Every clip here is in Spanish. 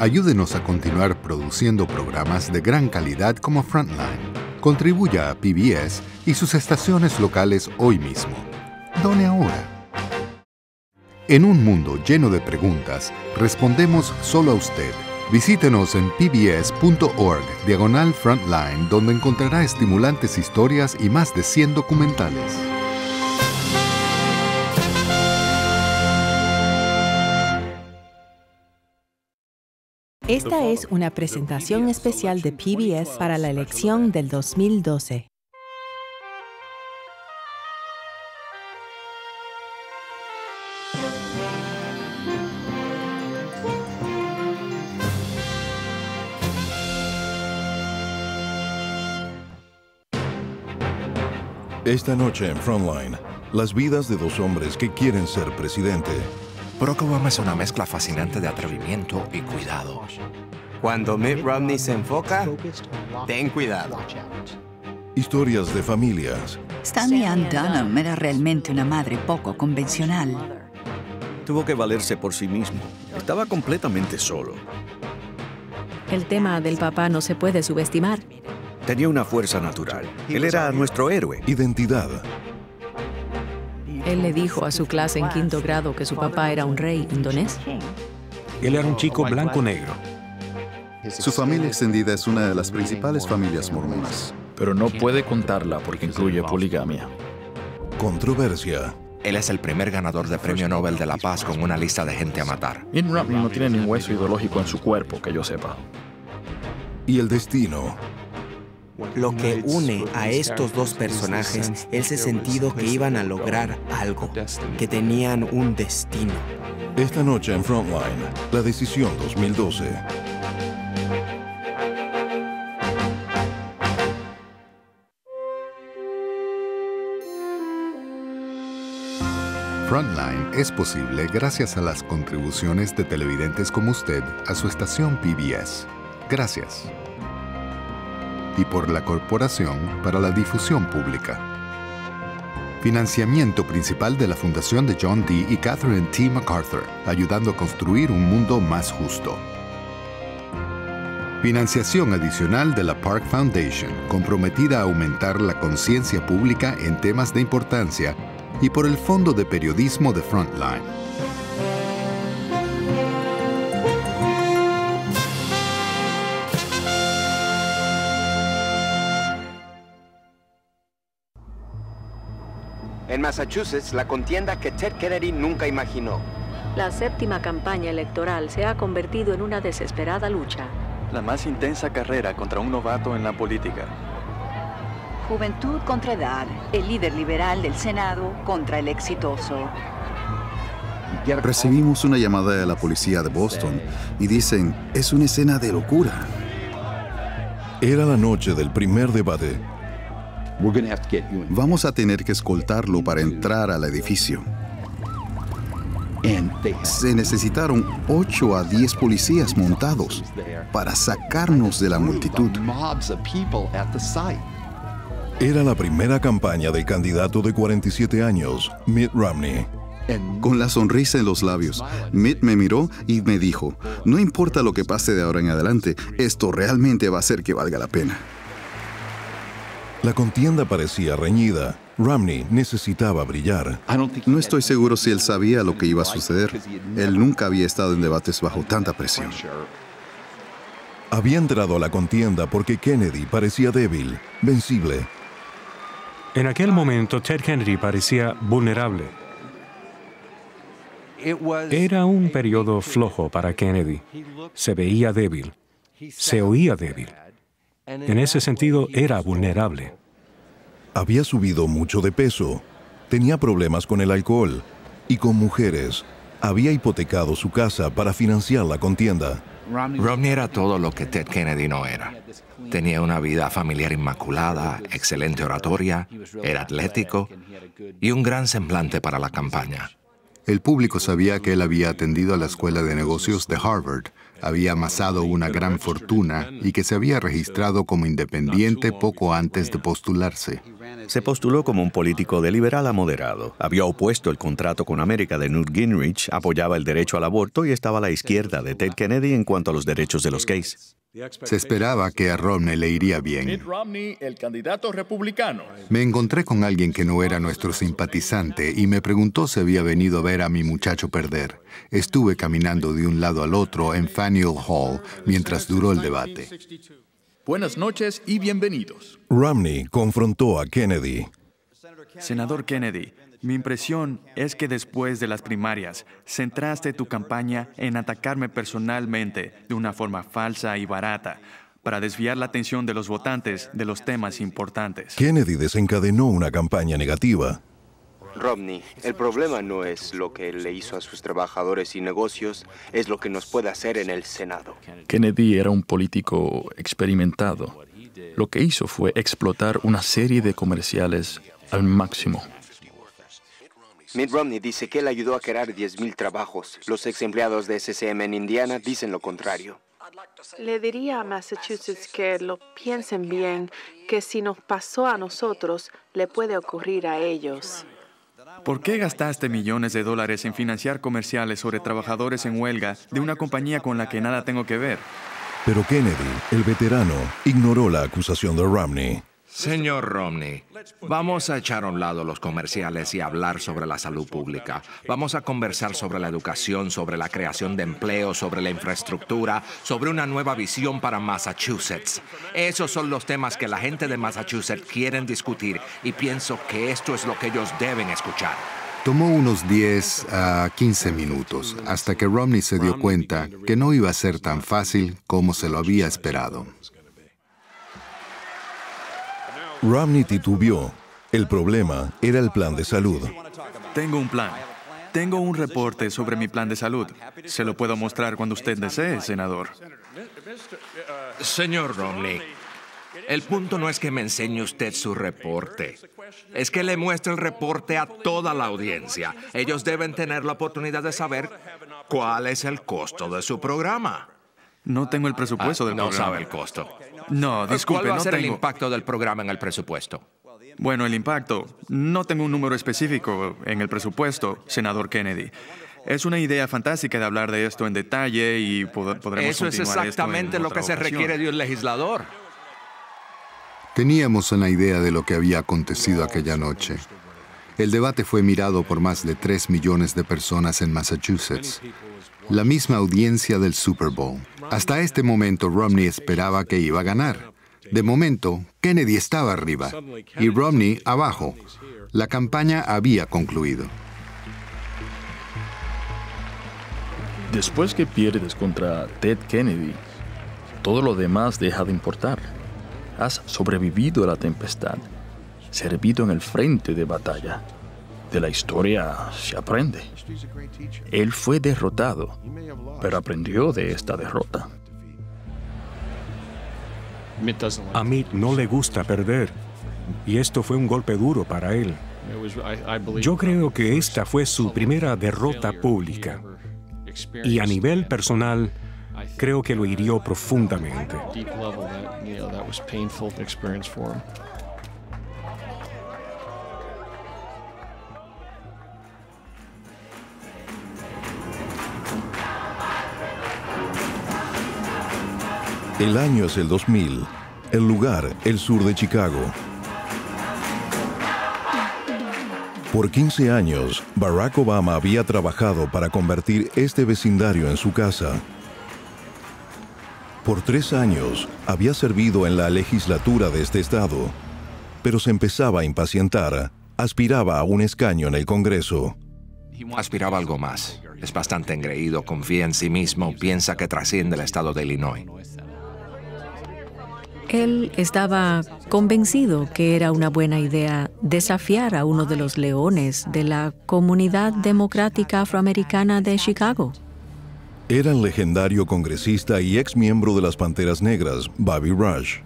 Ayúdenos a continuar produciendo programas de gran calidad como Frontline. Contribuya a PBS y sus estaciones locales hoy mismo. Done ahora. En un mundo lleno de preguntas, respondemos solo a usted. Visítenos en pbs.org/frontline, donde encontrará estimulantes historias y más de 100 documentales. Esta es una presentación especial de PBS para la elección del 2012. Esta noche en Frontline, las vidas de dos hombres que quieren ser presidente. Barack Obama es una mezcla fascinante de atrevimiento y cuidado. Cuando Mitt Romney se enfoca, ten cuidado. Historias de familias. Stanley Ann Dunham era realmente una madre poco convencional. Tuvo que valerse por sí mismo. Estaba completamente solo. El tema del papá no se puede subestimar. Tenía una fuerza natural. Él era nuestro héroe. Identidad. Él le dijo a su clase en quinto grado que su papá era un rey indonés. Él era un chico blanco-negro. Su familia extendida es una de las principales familias mormonas. Pero no puede contarla porque incluye poligamia. Controversia. Él es el primer ganador de Premio Nobel de la Paz con una lista de gente a matar. Mitt Romney no tiene ningún hueso ideológico en su cuerpo, que yo sepa. Y el destino. Lo que une a estos dos personajes es el sentido que iban a lograr algo, que tenían un destino. Esta noche en Frontline, la decisión 2012. Frontline es posible gracias a las contribuciones de televidentes como usted a su estación PBS. Gracias. Y por la Corporación para la Difusión Pública. Financiamiento principal de la Fundación de John D. y Catherine T. MacArthur, ayudando a construir un mundo más justo. Financiación adicional de la Park Foundation, comprometida a aumentar la conciencia pública en temas de importancia, y por el Fondo de Periodismo de Frontline. En Massachusetts, la contienda que Ted Kennedy nunca imaginó. La séptima campaña electoral se ha convertido en una desesperada lucha. La más intensa carrera contra un novato en la política. Juventud contra edad, el líder liberal del Senado contra el exitoso. Recibimos una llamada de la policía de Boston y dicen, es una escena de locura. Era la noche del primer debate. Vamos a tener que escoltarlo para entrar al edificio. Se necesitaron 8 a 10 policías montados para sacarnos de la multitud. Era la primera campaña del candidato de 47 años, Mitt Romney. Con la sonrisa en los labios, Mitt me miró y me dijo, no importa lo que pase de ahora en adelante, esto realmente va a hacer que valga la pena. La contienda parecía reñida. Romney necesitaba brillar. No estoy seguro si él sabía lo que iba a suceder. Él nunca había estado en debates bajo tanta presión. Había entrado a la contienda porque Kennedy parecía débil, vencible. En aquel momento, Ted Kennedy parecía vulnerable. Era un periodo flojo para Kennedy. Se veía débil. Se oía débil. En ese sentido, era vulnerable. Había subido mucho de peso, tenía problemas con el alcohol y con mujeres. Había hipotecado su casa para financiar la contienda. Romney era todo lo que Ted Kennedy no era. Tenía una vida familiar inmaculada, excelente oratoria, era atlético y un gran semblante para la campaña. El público sabía que él había atendido a la Escuela de Negocios de Harvard, había amasado una gran fortuna y que se había registrado como independiente poco antes de postularse. Se postuló como un político de liberal a moderado. Había opuesto el contrato con América de Newt Gingrich, apoyaba el derecho al aborto y estaba a la izquierda de Ted Kennedy en cuanto a los derechos de los gays. Se esperaba que a Romney le iría bien. Mitt Romney, el candidato republicano. Me encontré con alguien que no era nuestro simpatizante y me preguntó si había venido a ver a mi muchacho perder. Estuve caminando de un lado al otro en Faneuil Hall mientras duró el debate. Buenas noches y bienvenidos. Romney confrontó a Kennedy. Senador Kennedy, mi impresión es que después de las primarias, centraste tu campaña en atacarme personalmente de una forma falsa y barata para desviar la atención de los votantes de los temas importantes. Kennedy desencadenó una campaña negativa. Romney, el problema no es lo que le hizo a sus trabajadores y negocios, es lo que nos puede hacer en el Senado. Kennedy era un político experimentado. Lo que hizo fue explotar una serie de comerciales al máximo. Mitt Romney dice que él ayudó a crear 10,000 trabajos. Los ex empleados de SCM en Indiana dicen lo contrario. Le diría a Massachusetts que lo piensen bien, que si nos pasó a nosotros, le puede ocurrir a ellos. ¿Por qué gastaste millones de dólares en financiar comerciales sobre trabajadores en huelga de una compañía con la que nada tengo que ver? Pero Kennedy, el veterano, ignoró la acusación de Romney. Señor Romney, vamos a echar a un lado los comerciales y hablar sobre la salud pública. Vamos a conversar sobre la educación, sobre la creación de empleo, sobre la infraestructura, sobre una nueva visión para Massachusetts. Esos son los temas que la gente de Massachusetts quieren discutir y pienso que esto es lo que ellos deben escuchar. Tomó unos 10 a 15 minutos hasta que Romney se dio cuenta que no iba a ser tan fácil como se lo había esperado. Romney titubeó. El problema era el plan de salud. Tengo un plan. Tengo un reporte sobre mi plan de salud. Se lo puedo mostrar cuando usted desee, senador. Señor Romney, el punto no es que me enseñe usted su reporte. Es que le muestre el reporte a toda la audiencia. Ellos deben tener la oportunidad de saber cuál es el costo de su programa. No tengo el presupuesto del programa. No sabe el costo. No, disculpe, no tengo. ¿Cuál va a ser el impacto del programa en el presupuesto? Bueno, el impacto. No tengo un número específico en el presupuesto, senador Kennedy. Es una idea fantástica de hablar de esto en detalle y podremos continuar esto en otra ocasión. Eso es exactamente lo que se requiere de un legislador. Teníamos una idea de lo que había acontecido aquella noche. El debate fue mirado por más de 3 millones de personas en Massachusetts. La misma audiencia del Super Bowl. Hasta este momento, Romney esperaba que iba a ganar. De momento, Kennedy estaba arriba y Romney abajo. La campaña había concluido. Después que pierdes contra Ted Kennedy, todo lo demás deja de importar. Has sobrevivido a la tempestad, servido en el frente de batalla. De la historia se aprende. Él fue derrotado, pero aprendió de esta derrota. A Mitt no le gusta perder, y esto fue un golpe duro para él. Yo creo que esta fue su primera derrota pública, y a nivel personal, creo que lo hirió profundamente. El año es el 2000, el lugar, el sur de Chicago. Por 15 años, Barack Obama había trabajado para convertir este vecindario en su casa. Por 3 años, había servido en la legislatura de este estado, pero se empezaba a impacientar, aspiraba a un escaño en el Congreso. Aspiraba algo más. Es bastante engreído, confía en sí mismo, piensa que trasciende el estado de Illinois. Él estaba convencido que era una buena idea desafiar a uno de los leones de la comunidad democrática afroamericana de Chicago. Era el legendario congresista y ex miembro de las Panteras Negras, Bobby Rush.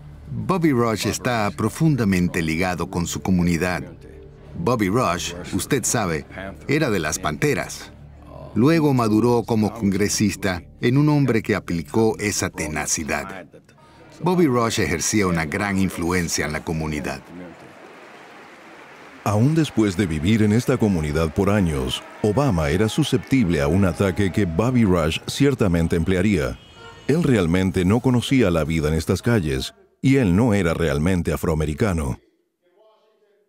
Bobby Rush está profundamente ligado con su comunidad. Bobby Rush, usted sabe, era de las Panteras. Luego maduró como congresista en un hombre que aplicó esa tenacidad. Bobby Rush ejercía una gran influencia en la comunidad. Aún después de vivir en esta comunidad por años, Obama era susceptible a un ataque que Bobby Rush ciertamente emplearía. Él realmente no conocía la vida en estas calles, y él no era realmente afroamericano.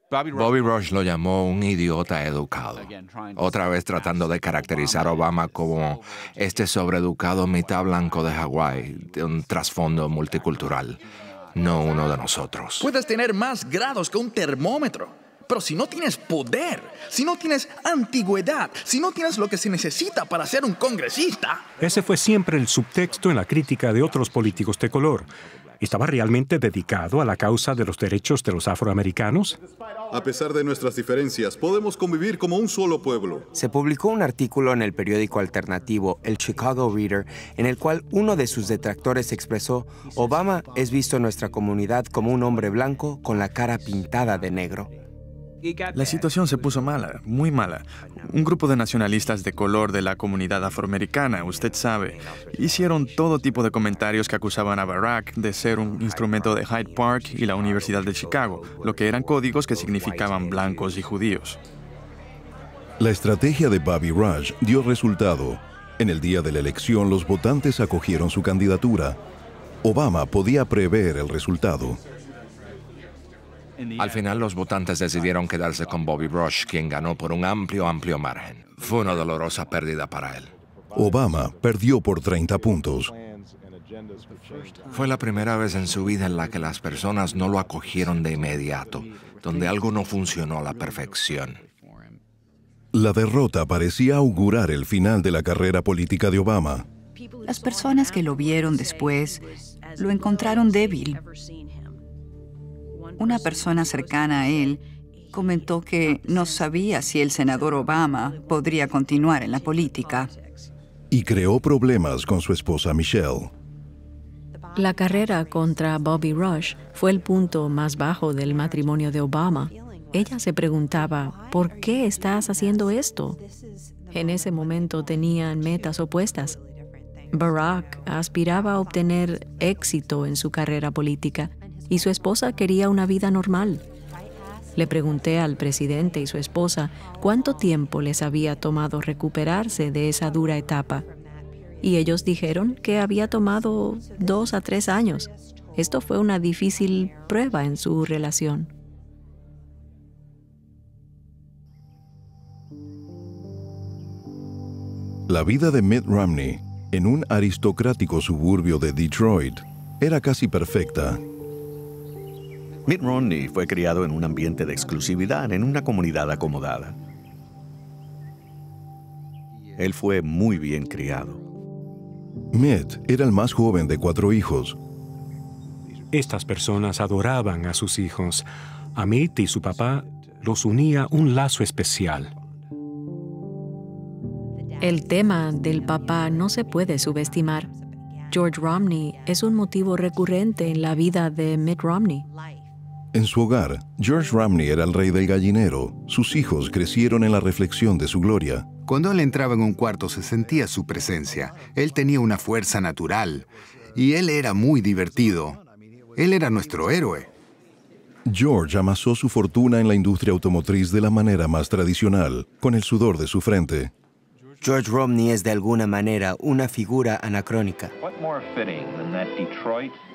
Bobby Rush lo llamó un idiota educado. Otra vez tratando de caracterizar a Obama como este sobreeducado mitad blanco de Hawái, de un trasfondo multicultural, no uno de nosotros. Puedes tener más grados que un termómetro, pero si no tienes poder, si no tienes antigüedad, si no tienes lo que se necesita para ser un congresista. Ese fue siempre el subtexto en la crítica de otros políticos de color. ¿Estaba realmente dedicado a la causa de los derechos de los afroamericanos? A pesar de nuestras diferencias, podemos convivir como un solo pueblo. Se publicó un artículo en el periódico alternativo, el Chicago Reader, en el cual uno de sus detractores expresó: Obama es visto en nuestra comunidad como un hombre blanco con la cara pintada de negro. La situación se puso mala, muy mala. Un grupo de nacionalistas de color de la comunidad afroamericana, usted sabe, hicieron todo tipo de comentarios que acusaban a Barack de ser un instrumento de Hyde Park y la Universidad de Chicago, lo que eran códigos que significaban blancos y judíos. La estrategia de Bobby Rush dio resultado. En el día de la elección, los votantes acogieron su candidatura. Obama podía prever el resultado. Al final, los votantes decidieron quedarse con Bobby Rush, quien ganó por un amplio margen. Fue una dolorosa pérdida para él. Obama perdió por 30 puntos. Fue la primera vez en su vida en la que las personas no lo acogieron de inmediato, donde algo no funcionó a la perfección. La derrota parecía augurar el final de la carrera política de Obama. Las personas que lo vieron después lo encontraron débil. Una persona cercana a él comentó que no sabía si el senador Obama podría continuar en la política. Y creó problemas con su esposa Michelle. La carrera contra Bobby Rush fue el punto más bajo del matrimonio de Obama. Ella se preguntaba, ¿por qué estás haciendo esto? En ese momento tenían metas opuestas. Barack aspiraba a obtener éxito en su carrera política, y su esposa quería una vida normal. Le pregunté al presidente y su esposa cuánto tiempo les había tomado recuperarse de esa dura etapa. Y ellos dijeron que había tomado 2 a 3 años. Esto fue una difícil prueba en su relación. La vida de Mitt Romney en un aristocrático suburbio de Detroit era casi perfecta. Mitt Romney fue criado en un ambiente de exclusividad, en una comunidad acomodada. Él fue muy bien criado. Mitt era el más joven de 4 hijos. Estas personas adoraban a sus hijos. A Mitt y su papá los unía un lazo especial. El tema del papá no se puede subestimar. George Romney es un motivo recurrente en la vida de Mitt Romney. En su hogar, George Romney era el rey del gallinero. Sus hijos crecieron en la reflexión de su gloria. Cuando él entraba en un cuarto, se sentía su presencia. Él tenía una fuerza natural. Y él era muy divertido. Él era nuestro héroe. George amasó su fortuna en la industria automotriz de la manera más tradicional, con el sudor de su frente. George Romney es de alguna manera una figura anacrónica.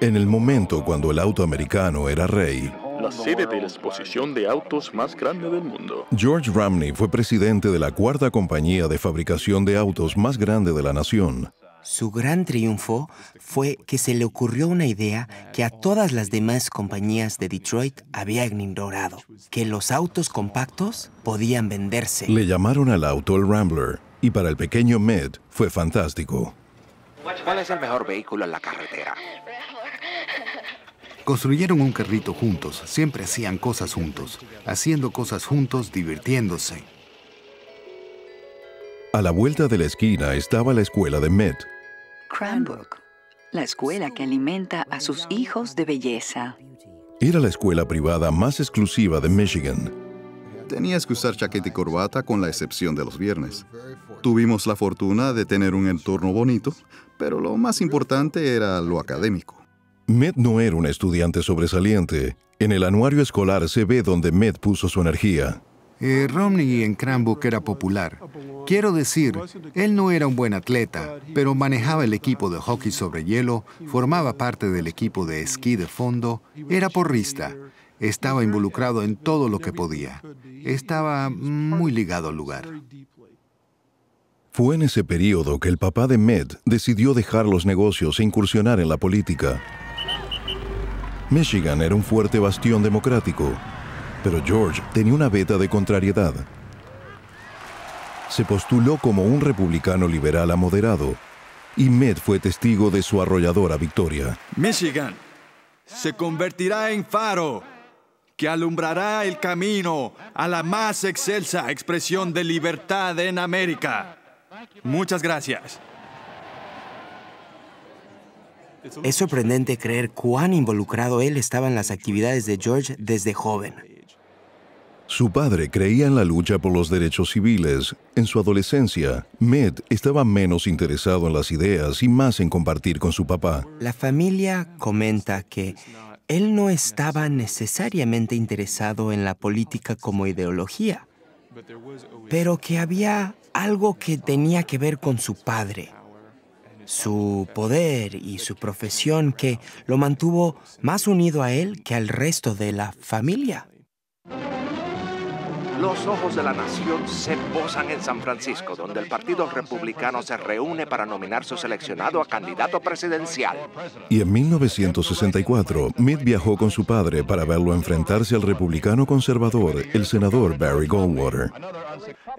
En el momento cuando el auto americano era rey, la sede de la exposición de autos más grande del mundo, George Romney fue presidente de la 4ª compañía de fabricación de autos más grande de la nación. Su gran triunfo fue que se le ocurrió una idea que a todas las demás compañías de Detroit habían ignorado, que los autos compactos podían venderse. Le llamaron al auto el Rambler, y para el pequeño Mitt fue fantástico. ¿Cuál es el mejor vehículo en la carretera? Construyeron un carrito juntos, siempre hacían cosas juntos, haciendo cosas juntos, divirtiéndose. A la vuelta de la esquina estaba la escuela de Mitt. Cranbrook, la escuela que alimenta a sus hijos de belleza. Era la escuela privada más exclusiva de Michigan. Tenías que usar chaqueta y corbata con la excepción de los viernes. Tuvimos la fortuna de tener un entorno bonito, pero lo más importante era lo académico. Mitt no era un estudiante sobresaliente. En el anuario escolar se ve donde Mitt puso su energía. Romney en Cranbrook era popular. Quiero decir, él no era un buen atleta, pero manejaba el equipo de hockey sobre hielo, formaba parte del equipo de esquí de fondo, era porrista, estaba involucrado en todo lo que podía. Estaba muy ligado al lugar. Fue en ese periodo que el papá de Mitt decidió dejar los negocios e incursionar en la política. Michigan era un fuerte bastión democrático. Pero George tenía una veta de contrariedad. Se postuló como un republicano liberal a moderado, y Mitt fue testigo de su arrolladora victoria. Michigan se convertirá en faro que alumbrará el camino a la más excelsa expresión de libertad en América. Muchas gracias. Es sorprendente creer cuán involucrado él estaba en las actividades de George desde joven. Su padre creía en la lucha por los derechos civiles. En su adolescencia, Mitt estaba menos interesado en las ideas y más en compartir con su papá. La familia comenta que él no estaba necesariamente interesado en la política como ideología, pero que había algo que tenía que ver con su padre, su poder y su profesión que lo mantuvo más unido a él que al resto de la familia. Los ojos de la nación se posan en San Francisco, donde el Partido Republicano se reúne para nominar su seleccionado a candidato presidencial. Y en 1964, Mitt viajó con su padre para verlo enfrentarse al republicano conservador, el senador Barry Goldwater.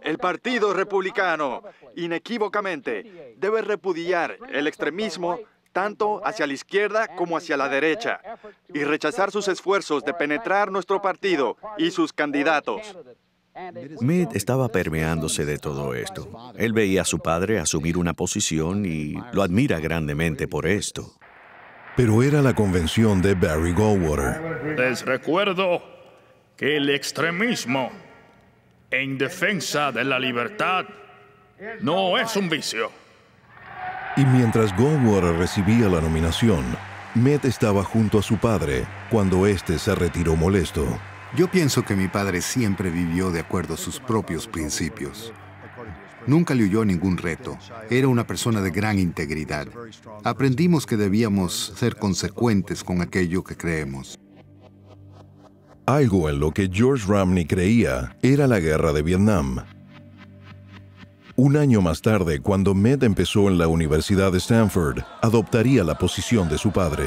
El Partido Republicano, inequívocamente, debe repudiar el extremismo tanto hacia la izquierda como hacia la derecha, y rechazar sus esfuerzos de penetrar nuestro partido y sus candidatos. Mitt estaba permeándose de todo esto. Él veía a su padre asumir una posición y lo admira grandemente por esto. Pero era la convención de Barry Goldwater. Les recuerdo que el extremismo en defensa de la libertad no es un vicio. Y mientras Goldwater recibía la nominación, Mitt estaba junto a su padre cuando éste se retiró molesto. Yo pienso que mi padre siempre vivió de acuerdo a sus propios principios. Nunca le huyó ningún reto. Era una persona de gran integridad. Aprendimos que debíamos ser consecuentes con aquello que creemos. Algo en lo que George Romney creía era la guerra de Vietnam. Un año más tarde, cuando Mitt empezó en la Universidad de Stanford, adoptaría la posición de su padre.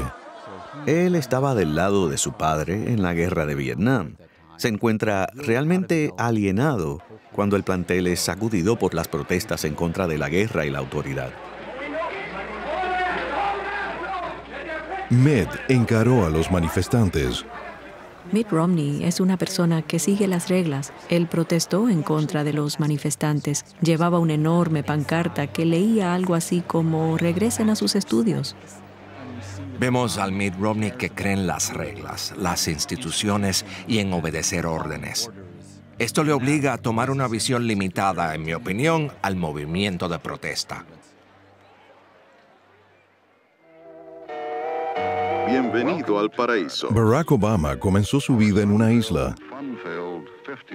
Él estaba del lado de su padre en la guerra de Vietnam. Se encuentra realmente alienado cuando el plantel es sacudido por las protestas en contra de la guerra y la autoridad. Mitt encaró a los manifestantes. Mitt Romney es una persona que sigue las reglas. Él protestó en contra de los manifestantes. Llevaba una enorme pancarta que leía algo así como «Regresen a sus estudios». Vemos al Mitt Romney que cree en las reglas, las instituciones y en obedecer órdenes. Esto le obliga a tomar una visión limitada, en mi opinión, al movimiento de protesta. Bienvenido al paraíso. Barack Obama comenzó su vida en una isla.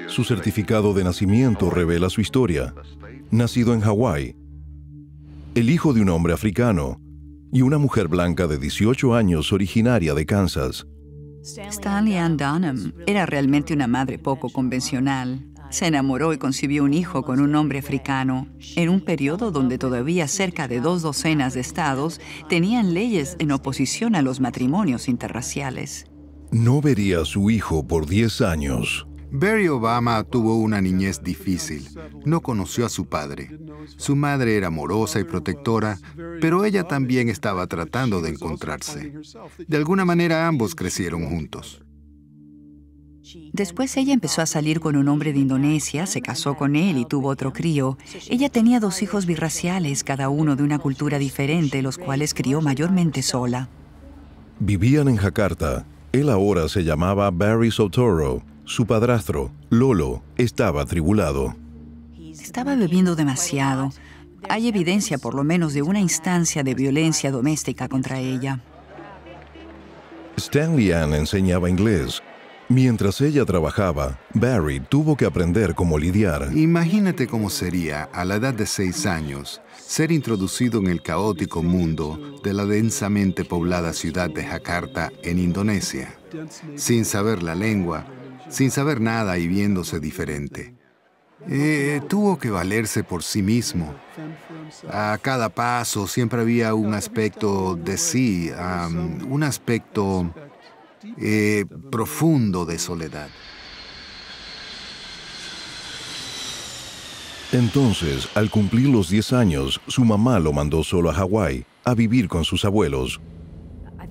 Su certificado de nacimiento revela su historia. Nacido en Hawái, el hijo de un hombre africano y una mujer blanca de 18 años originaria de Kansas. Stanley Ann Dunham era realmente una madre poco convencional. Se enamoró y concibió un hijo con un hombre africano, en un periodo donde todavía cerca de 2 docenas de estados tenían leyes en oposición a los matrimonios interraciales. No vería a su hijo por 10 años. Barry Obama tuvo una niñez difícil. No conoció a su padre. Su madre era amorosa y protectora, pero ella también estaba tratando de encontrarse. De alguna manera, ambos crecieron juntos. Después ella empezó a salir con un hombre de Indonesia, se casó con él y tuvo otro crío. Ella tenía 2 hijos birraciales, cada uno de una cultura diferente, los cuales crió mayormente sola. Vivían en Jakarta. Él ahora se llamaba Barry Sotoro. Su padrastro, Lolo, estaba atribulado. Estaba bebiendo demasiado. Hay evidencia, por lo menos, de una instancia de violencia doméstica contra ella. Stanley Ann enseñaba inglés. Mientras ella trabajaba, Barry tuvo que aprender cómo lidiar. Imagínate cómo sería, a la edad de 6 años, ser introducido en el caótico mundo de la densamente poblada ciudad de Jakarta, en Indonesia, sin saber la lengua, sin saber nada y viéndose diferente. Tuvo que valerse por sí mismo. A cada paso siempre había un aspecto de sí, un aspecto profundo de soledad. Entonces, al cumplir los 10 años, su mamá lo mandó solo a Hawái, a vivir con sus abuelos.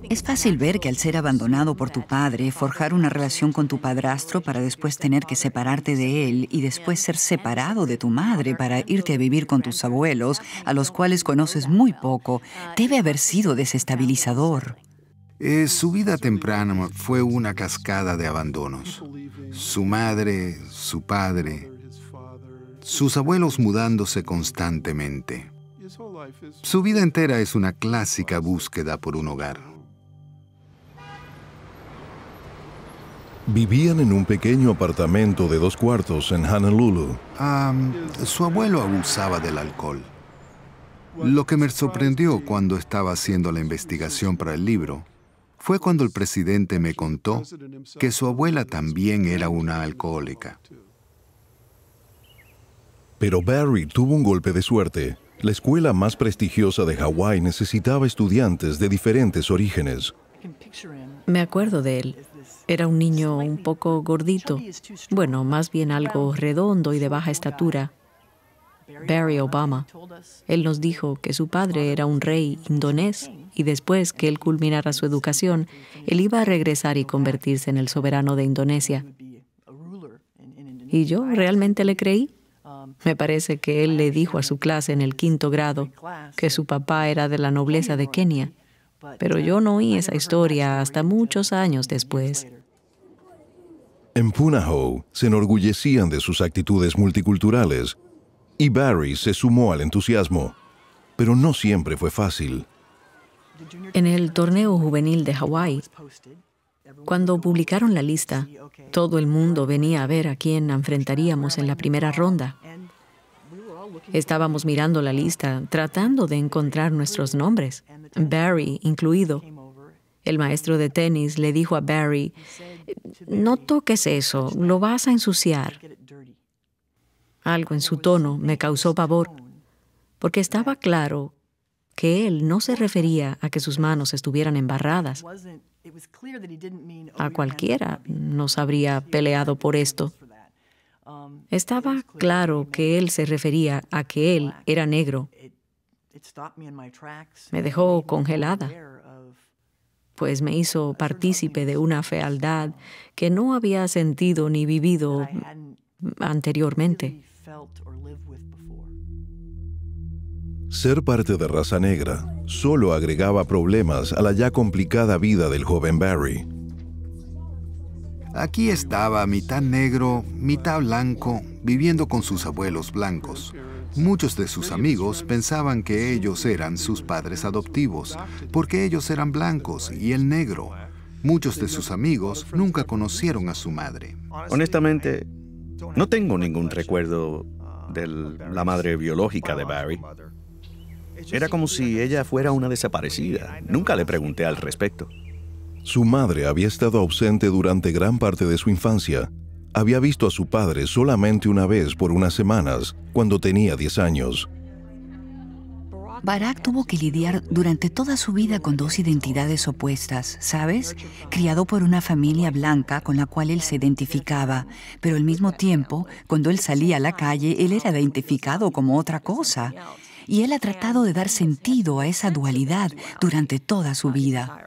Es fácil ver que al ser abandonado por tu padre, forjar una relación con tu padrastro para después tener que separarte de él y después ser separado de tu madre para irte a vivir con tus abuelos, a los cuales conoces muy poco, debe haber sido desestabilizador. Su vida temprana fue una cascada de abandonos. Su madre, su padre, sus abuelos mudándose constantemente. Su vida entera es una clásica búsqueda por un hogar. Vivían en un pequeño apartamento de 2 cuartos en Honolulu. Su abuelo abusaba del alcohol. Lo que me sorprendió cuando estaba haciendo la investigación para el libro fue cuando el presidente me contó que su abuela también era una alcohólica. Pero Barry tuvo un golpe de suerte. La escuela más prestigiosa de Hawái necesitaba estudiantes de diferentes orígenes. Me acuerdo de él. Era un niño un poco gordito. Bueno, más bien algo redondo y de baja estatura. Barry Obama. Él nos dijo que su padre era un rey indonés y después que él culminara su educación, él iba a regresar y convertirse en el soberano de Indonesia. Y yo realmente le creí. Me parece que él le dijo a su clase en el 5º grado que su papá era de la nobleza de Kenia. Pero yo no oí esa historia hasta muchos años después. En Punahou se enorgullecían de sus actitudes multiculturales, y Barry se sumó al entusiasmo, pero no siempre fue fácil. En el torneo juvenil de Hawái, cuando publicaron la lista, todo el mundo venía a ver a quién enfrentaríamos en la primera ronda. Estábamos mirando la lista, tratando de encontrar nuestros nombres, Barry incluido. El maestro de tenis le dijo a Barry, «No toques eso, lo vas a ensuciar». Algo en su tono me causó pavor, porque estaba claro que él no se refería a que sus manos estuvieran embarradas. A cualquiera nos habría peleado por esto. Estaba claro que él se refería a que él era negro. Me dejó congelada, pues me hizo partícipe de una fealdad que no había sentido ni vivido anteriormente. Ser parte de raza negra solo agregaba problemas a la ya complicada vida del joven Barry. Aquí estaba mitad negro, mitad blanco, viviendo con sus abuelos blancos. Muchos de sus amigos pensaban que ellos eran sus padres adoptivos, porque ellos eran blancos y él negro. Muchos de sus amigos nunca conocieron a su madre. Honestamente, no tengo ningún recuerdo de la madre biológica de Barry. Era como si ella fuera una desaparecida. Nunca le pregunté al respecto. Su madre había estado ausente durante gran parte de su infancia. Había visto a su padre solamente una vez por unas semanas, cuando tenía 10 años. Barack tuvo que lidiar durante toda su vida con 2 identidades opuestas, ¿sabes? Criado por una familia blanca con la cual él se identificaba, pero al mismo tiempo, cuando él salía a la calle, él era identificado como otra cosa. Y él ha tratado de dar sentido a esa dualidad durante toda su vida.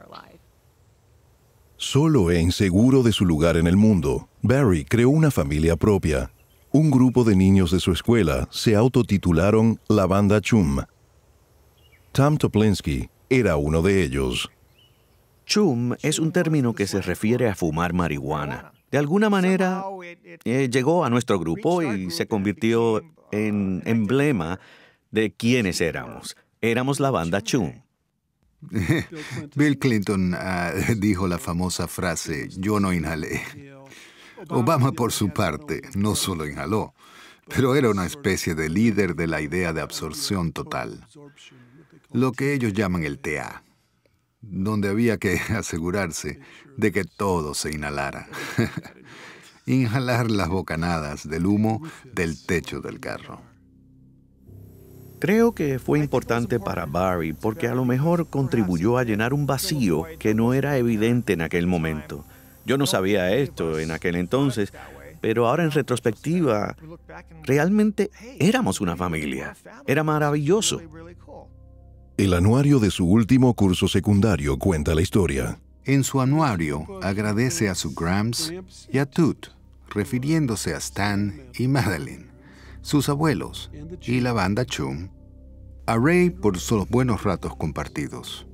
Solo e inseguro de su lugar en el mundo, Barry creó una familia propia. Un grupo de niños de su escuela se autotitularon la Banda Chum. Tom Toplinsky era uno de ellos. Chum es un término que se refiere a fumar marihuana. De alguna manera, llegó a nuestro grupo y se convirtió en emblema de quiénes éramos. Éramos la banda Chum. Bill Clinton dijo la famosa frase, yo no inhalé. Obama, por su parte, no solo inhaló, pero era una especie de líder de la idea de absorción total, lo que ellos llaman el TA, donde había que asegurarse de que todo se inhalara. Inhalar las bocanadas del humo del techo del carro. Creo que fue importante para Barry porque a lo mejor contribuyó a llenar un vacío que no era evidente en aquel momento. Yo no sabía esto en aquel entonces, pero ahora en retrospectiva, realmente éramos una familia. Era maravilloso. El anuario de su último curso secundario cuenta la historia. En su anuario, agradece a su Grams y a Tut, refiriéndose a Stan y Madeline, sus abuelos y la banda Chum, a Ray por sus buenos ratos compartidos.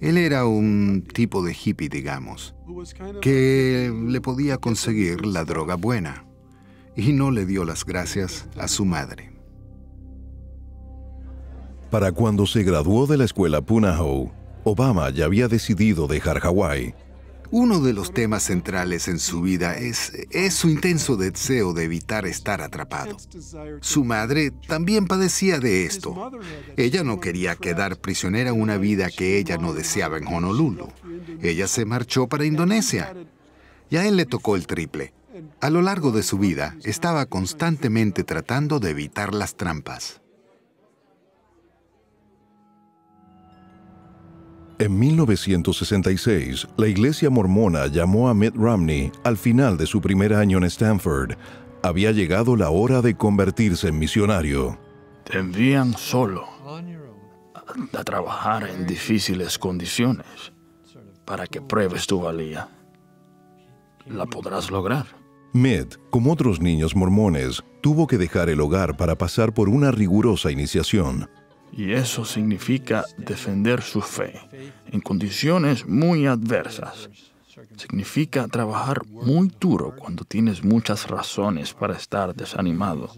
Él era un tipo de hippie, digamos, que le podía conseguir la droga buena y no le dio las gracias a su madre. Para cuando se graduó de la escuela Punahou, Obama ya había decidido dejar Hawái. Uno de los temas centrales en su vida es su intenso deseo de evitar estar atrapado. Su madre también padecía de esto. Ella no quería quedar prisionera en una vida que ella no deseaba en Honolulu. Ella se marchó para Indonesia. Y a él le tocó el triple. A lo largo de su vida, estaba constantemente tratando de evitar las trampas. En 1966, la iglesia mormona llamó a Mitt Romney al final de su primer año en Stanford. Había llegado la hora de convertirse en misionario. Te envían solo a trabajar en difíciles condiciones para que pruebes tu valía. La podrás lograr. Mitt, como otros niños mormones, tuvo que dejar el hogar para pasar por una rigurosa iniciación. Y eso significa defender su fe en condiciones muy adversas. Significa trabajar muy duro cuando tienes muchas razones para estar desanimado,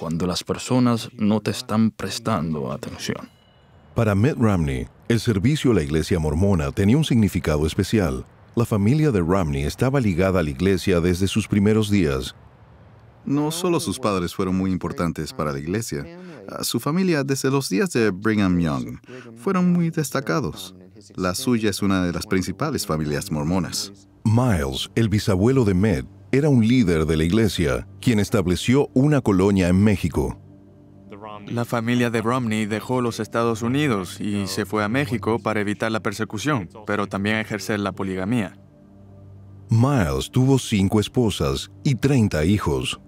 cuando las personas no te están prestando atención. Para Mitt Romney, el servicio a la iglesia mormona tenía un significado especial. La familia de Romney estaba ligada a la iglesia desde sus primeros días. No solo sus padres fueron muy importantes para la iglesia, su familia desde los días de Brigham Young fueron muy destacados. La suya es una de las principales familias mormonas. Miles, el bisabuelo de Mitt, era un líder de la iglesia, quien estableció una colonia en México. La familia de Romney dejó los Estados Unidos y se fue a México para evitar la persecución, pero también ejercer la poligamia. Miles tuvo 5 esposas y 30 hijos.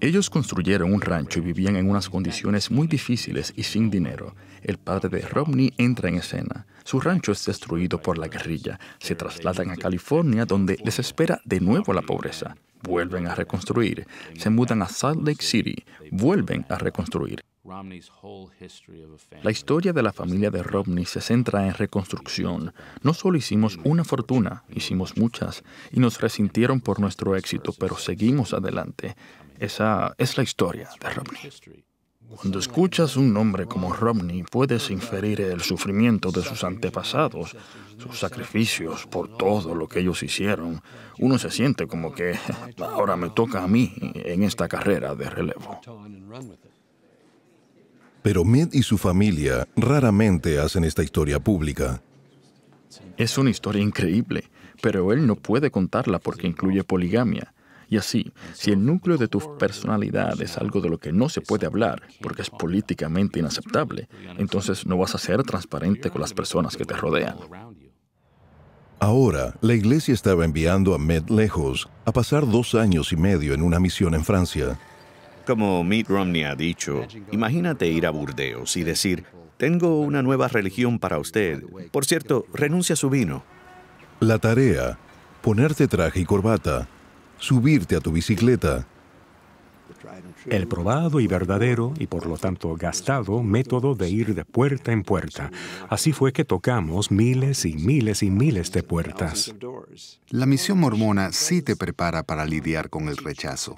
Ellos construyeron un rancho y vivían en unas condiciones muy difíciles y sin dinero. El padre de Romney entra en escena. Su rancho es destruido por la guerrilla. Se trasladan a California, donde les espera de nuevo la pobreza. Vuelven a reconstruir. Se mudan a Salt Lake City. Vuelven a reconstruir. La historia de la familia de Romney se centra en reconstrucción. No solo hicimos una fortuna, hicimos muchas, y nos resintieron por nuestro éxito, pero seguimos adelante. Esa es la historia de Romney. Cuando escuchas un nombre como Romney, puedes inferir el sufrimiento de sus antepasados, sus sacrificios por todo lo que ellos hicieron. Uno se siente como que ahora me toca a mí en esta carrera de relevo. Pero Mitt y su familia raramente hacen esta historia pública. Es una historia increíble, pero él no puede contarla porque incluye poligamia. Y así, si el núcleo de tu personalidad es algo de lo que no se puede hablar, porque es políticamente inaceptable, entonces no vas a ser transparente con las personas que te rodean. Ahora, la iglesia estaba enviando a Mitt lejos, a pasar 2 años y medio en una misión en Francia. Como Mitt Romney ha dicho, imagínate ir a Burdeos y decir, tengo una nueva religión para usted. Por cierto, renuncia a su vino. La tarea, ponerte traje y corbata, subirte a tu bicicleta. el probado y verdadero, y por lo tanto gastado, método de ir de puerta en puerta. Así fue que tocamos miles y miles y miles de puertas. La misión mormona sí te prepara para lidiar con el rechazo.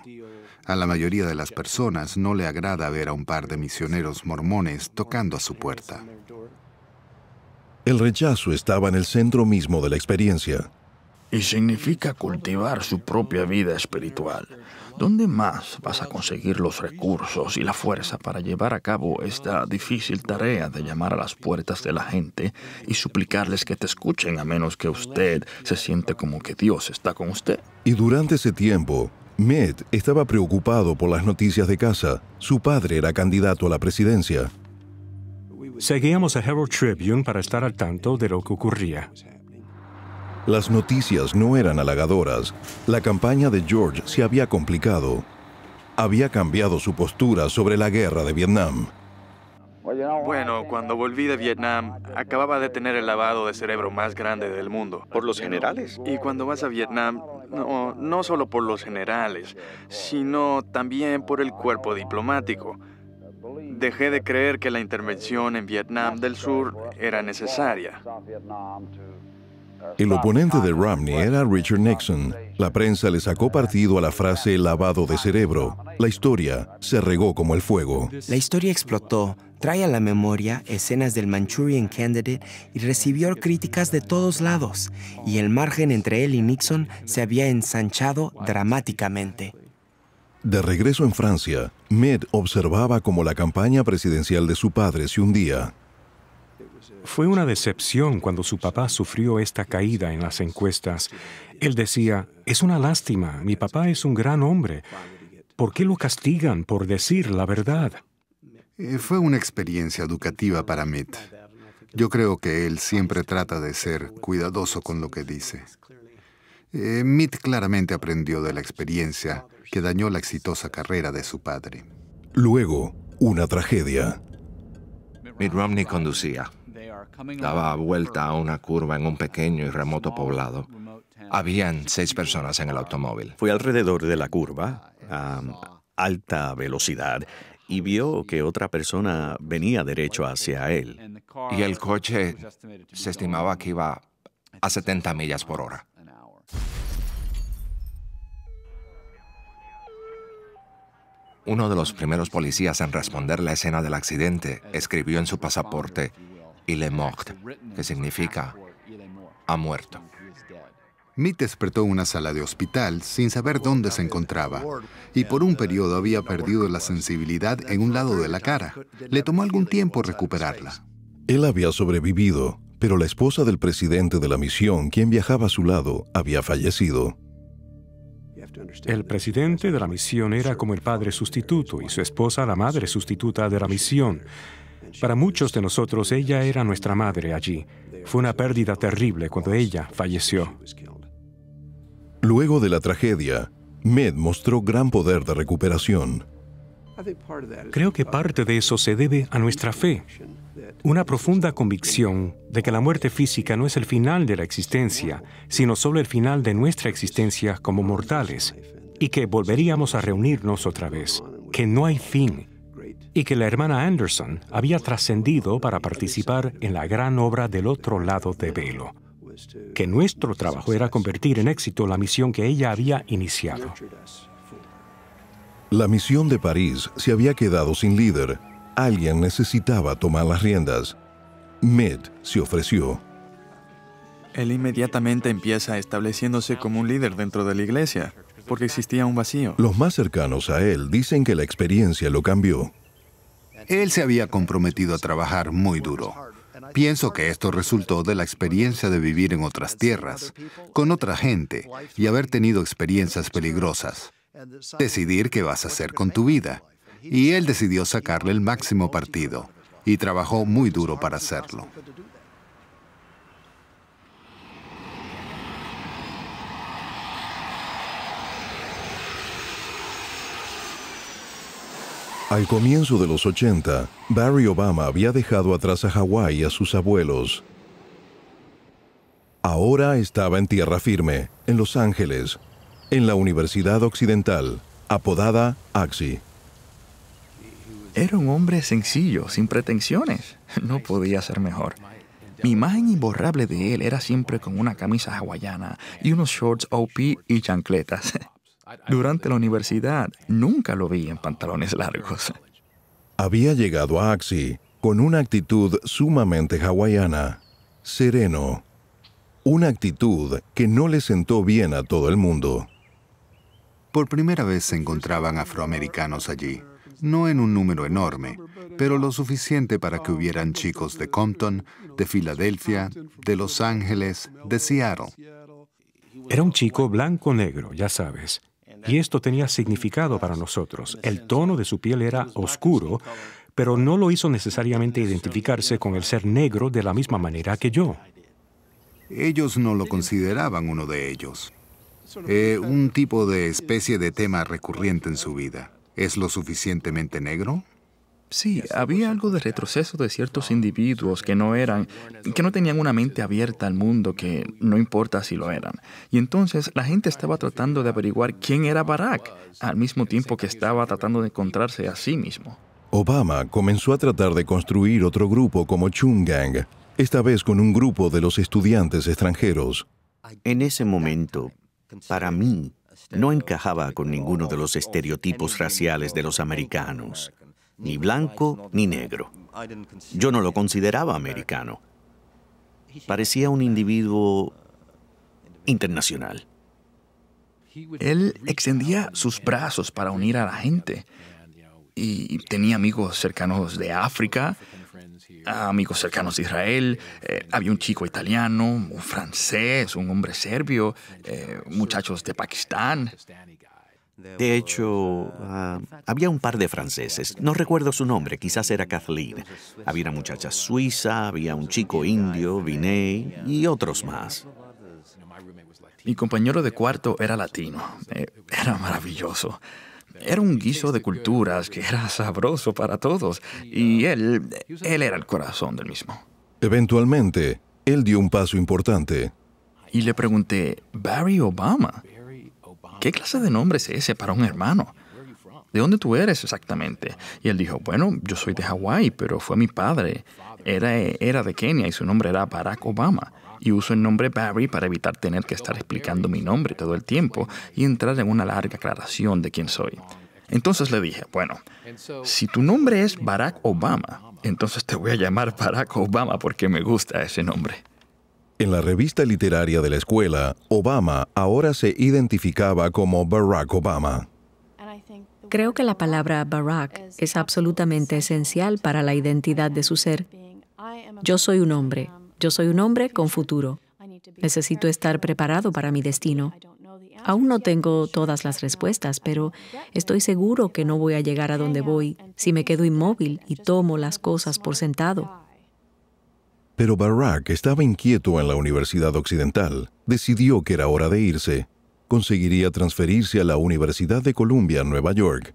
A la mayoría de las personas no le agrada ver a un par de misioneros mormones tocando a su puerta. El rechazo estaba en el centro mismo de la experiencia. Y significa cultivar su propia vida espiritual. ¿Dónde más vas a conseguir los recursos y la fuerza para llevar a cabo esta difícil tarea de llamar a las puertas de la gente y suplicarles que te escuchen, a menos que usted se siente como que Dios está con usted? Y durante ese tiempo, Mitt estaba preocupado por las noticias de casa. Su padre era candidato a la presidencia. Seguíamos a Herald Tribune para estar al tanto de lo que ocurría. Las noticias no eran halagadoras. La campaña de George se había complicado. Había cambiado su postura sobre la guerra de Vietnam. Bueno, cuando volví de Vietnam, acababa de tener el lavado de cerebro más grande del mundo. ¿Por los generales? Y cuando vas a Vietnam, no solo por los generales, sino también por el cuerpo diplomático. Dejé de creer que la intervención en Vietnam del Sur era necesaria. El oponente de Romney era Richard Nixon. La prensa le sacó partido a la frase lavado de cerebro. La historia se regó como el fuego. La historia explotó, trae a la memoria escenas del Manchurian Candidate y recibió críticas de todos lados. Y el margen entre él y Nixon se había ensanchado dramáticamente. De regreso en Francia, Mitt observaba cómo la campaña presidencial de su padre se hundía. Fue una decepción cuando su papá sufrió esta caída en las encuestas. Él decía, es una lástima, mi papá es un gran hombre. ¿Por qué lo castigan por decir la verdad? Fue una experiencia educativa para Mitt. Yo creo que él siempre trata de ser cuidadoso con lo que dice. Mitt claramente aprendió de la experiencia que dañó la exitosa carrera de su padre. Luego, una tragedia. Mitt Romney conducía. Daba vuelta a una curva en un pequeño y remoto poblado. Habían 6 personas en el automóvil. Fue alrededor de la curva, a alta velocidad, y vio que otra persona venía derecho hacia él. Y el coche se estimaba que iba a 70 millas por hora. Uno de los primeros policías en responder la escena del accidente escribió en su pasaporte "Il est mort", que significa "ha muerto". Mitt despertó en una sala de hospital sin saber dónde se encontraba, y por un periodo había perdido la sensibilidad en un lado de la cara. Le tomó algún tiempo recuperarla. Él había sobrevivido, pero la esposa del presidente de la misión, quien viajaba a su lado, había fallecido. El presidente de la misión era como el padre sustituto y su esposa la madre sustituta de la misión. Para muchos de nosotros, ella era nuestra madre allí. Fue una pérdida terrible cuando ella falleció. Luego de la tragedia, Mitt mostró gran poder de recuperación. Creo que parte de eso se debe a nuestra fe. Una profunda convicción de que la muerte física no es el final de la existencia, sino solo el final de nuestra existencia como mortales, y que volveríamos a reunirnos otra vez, que no hay fin, y que la hermana Anderson había trascendido para participar en la gran obra del otro lado del velo, que nuestro trabajo era convertir en éxito la misión que ella había iniciado. La misión de París se había quedado sin líder. Alguien necesitaba tomar las riendas. Mitt se ofreció. Él inmediatamente empieza estableciéndose como un líder dentro de la iglesia, porque existía un vacío. Los más cercanos a él dicen que la experiencia lo cambió. Él se había comprometido a trabajar muy duro. Pienso que esto resultó de la experiencia de vivir en otras tierras, con otra gente, y haber tenido experiencias peligrosas. Decidir qué vas a hacer con tu vida. Y él decidió sacarle el máximo partido, y trabajó muy duro para hacerlo. Al comienzo de los 80, Barack Obama había dejado atrás a Hawái y a sus abuelos. Ahora estaba en tierra firme, en Los Ángeles, en la Universidad Occidental, apodada AXI. Era un hombre sencillo, sin pretensiones. No podía ser mejor. Mi imagen imborrable de él era siempre con una camisa hawaiana y unos shorts OP y chancletas. Durante la universidad, nunca lo vi en pantalones largos. Había llegado a Axie con una actitud sumamente hawaiana, sereno. Una actitud que no le sentó bien a todo el mundo. Por primera vez se encontraban afroamericanos allí. No en un número enorme, pero lo suficiente para que hubieran chicos de Compton, de Filadelfia, de Los Ángeles, de Seattle. Era un chico blanco-negro, ya sabes. Y esto tenía significado para nosotros. El tono de su piel era oscuro, pero no lo hizo necesariamente identificarse con el ser negro de la misma manera que yo. Ellos no lo consideraban uno de ellos. Un tipo de especie de tema recurrente en su vida. ¿Es lo suficientemente negro? Sí, había algo de retroceso de ciertos individuos que no tenían una mente abierta al mundo, que no importa si lo eran. Y entonces la gente estaba tratando de averiguar quién era Barack, al mismo tiempo que estaba tratando de encontrarse a sí mismo. Obama comenzó a tratar de construir otro grupo como Chung Gang, esta vez con un grupo de los estudiantes extranjeros. En ese momento, para mí, no encajaba con ninguno de los estereotipos raciales de los americanos, ni blanco ni negro. Yo no lo consideraba americano. Parecía un individuo internacional. Él extendía sus brazos para unir a la gente. Y tenía amigos cercanos de África, amigos cercanos de Israel. Había un chico italiano, un francés, un hombre serbio, muchachos de Pakistán. De hecho, había un par de franceses. No recuerdo su nombre, quizás era Kathleen. Había una muchacha suiza, había un chico indio, Vinay, y otros más. Mi compañero de cuarto era latino. Era maravilloso. Era un guiso de culturas que era sabroso para todos, y él era el corazón del mismo. Eventualmente, él dio un paso importante. Y le pregunté, Barry Obama, ¿qué clase de nombre es ese para un hermano? ¿De dónde tú eres exactamente? Y él dijo, bueno, yo soy de Hawái, pero fue mi padre. Era de Kenia y su nombre era Barack Obama. Y uso el nombre Barry para evitar tener que estar explicando mi nombre todo el tiempo y entrar en una larga aclaración de quién soy. Entonces le dije, bueno, si tu nombre es Barack Obama, entonces te voy a llamar Barack Obama porque me gusta ese nombre. En la revista literaria de la escuela, Obama ahora se identificaba como Barack Obama. Creo que la palabra Barack es absolutamente esencial para la identidad de su ser. Yo soy un hombre. Yo soy un hombre con futuro. Necesito estar preparado para mi destino. Aún no tengo todas las respuestas, pero estoy seguro que no voy a llegar a donde voy si me quedo inmóvil y tomo las cosas por sentado. Pero Barack estaba inquieto en la Universidad Occidental. Decidió que era hora de irse. Conseguiría transferirse a la Universidad de Columbia, Nueva York.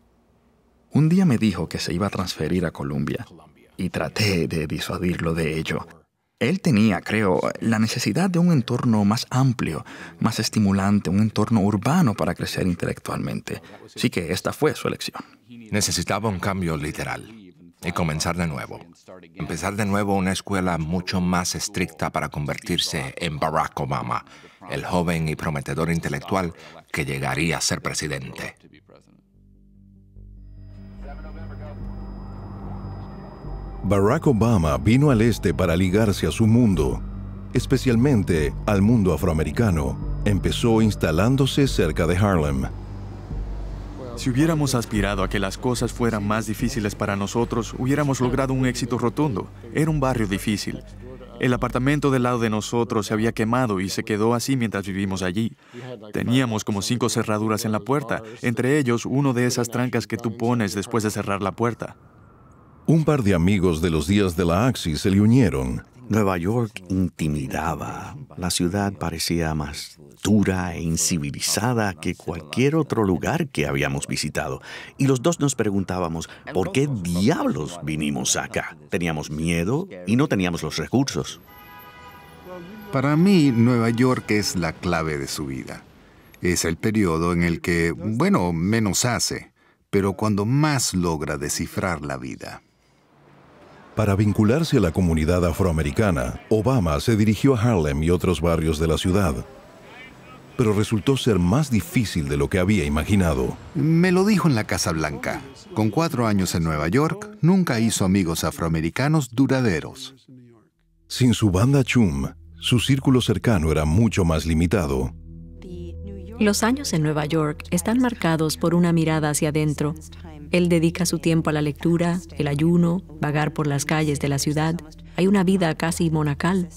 Un día me dijo que se iba a transferir a Columbia, y traté de disuadirlo de ello. Él tenía, creo, la necesidad de un entorno más amplio, más estimulante, un entorno urbano para crecer intelectualmente. Así que esta fue su elección. Necesitaba un cambio literal y comenzar de nuevo. Empezar de nuevo una escuela mucho más estricta para convertirse en Barack Obama, el joven y prometedor intelectual que llegaría a ser presidente. Barack Obama vino al este para ligarse a su mundo, especialmente al mundo afroamericano. Empezó instalándose cerca de Harlem. Si hubiéramos aspirado a que las cosas fueran más difíciles para nosotros, hubiéramos logrado un éxito rotundo. Era un barrio difícil. El apartamento del lado de nosotros se había quemado y se quedó así mientras vivimos allí. Teníamos como 5 cerraduras en la puerta, entre ellos uno de esas trancas que tú pones después de cerrar la puerta. Un par de amigos de los días de la Axie se le unieron. Nueva York intimidaba. La ciudad parecía más dura e incivilizada que cualquier otro lugar que habíamos visitado. Y los dos nos preguntábamos, ¿por qué diablos vinimos acá? Teníamos miedo y no teníamos los recursos. Para mí, Nueva York es la clave de su vida. Es el periodo en el que, bueno, menos hace. pero cuando más logra descifrar la vida. Para vincularse a la comunidad afroamericana, Obama se dirigió a Harlem y otros barrios de la ciudad. Pero resultó ser más difícil de lo que había imaginado. Me lo dijo en la Casa Blanca. Con 4 años en Nueva York, nunca hizo amigos afroamericanos duraderos. Sin su banda Chum, su círculo cercano era mucho más limitado. Los años en Nueva York están marcados por una mirada hacia adentro. Él dedica su tiempo a la lectura, el ayuno, vagar por las calles de la ciudad. Hay una vida casi monacal.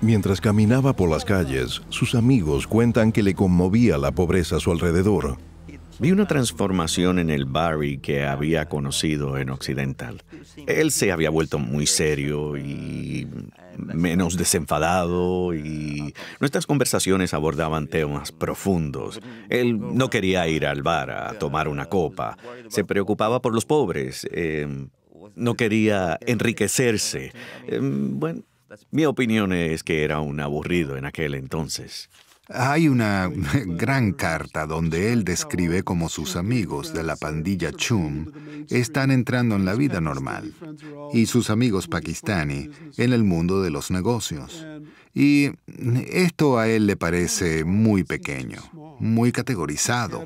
Mientras caminaba por las calles, sus amigos cuentan que le conmovía la pobreza a su alrededor. Vi una transformación en el Barry que había conocido en Occidental. Él se había vuelto muy serio y menos desenfadado, y nuestras conversaciones abordaban temas profundos. Él no quería ir al bar a tomar una copa. Se preocupaba por los pobres. No quería enriquecerse. Bueno, mi opinión es que era un aburrido en aquel entonces. Hay una gran carta donde él describe cómo sus amigos de la pandilla Chum están entrando en la vida normal y sus amigos pakistaní en el mundo de los negocios. Y esto a él le parece muy pequeño, muy categorizado,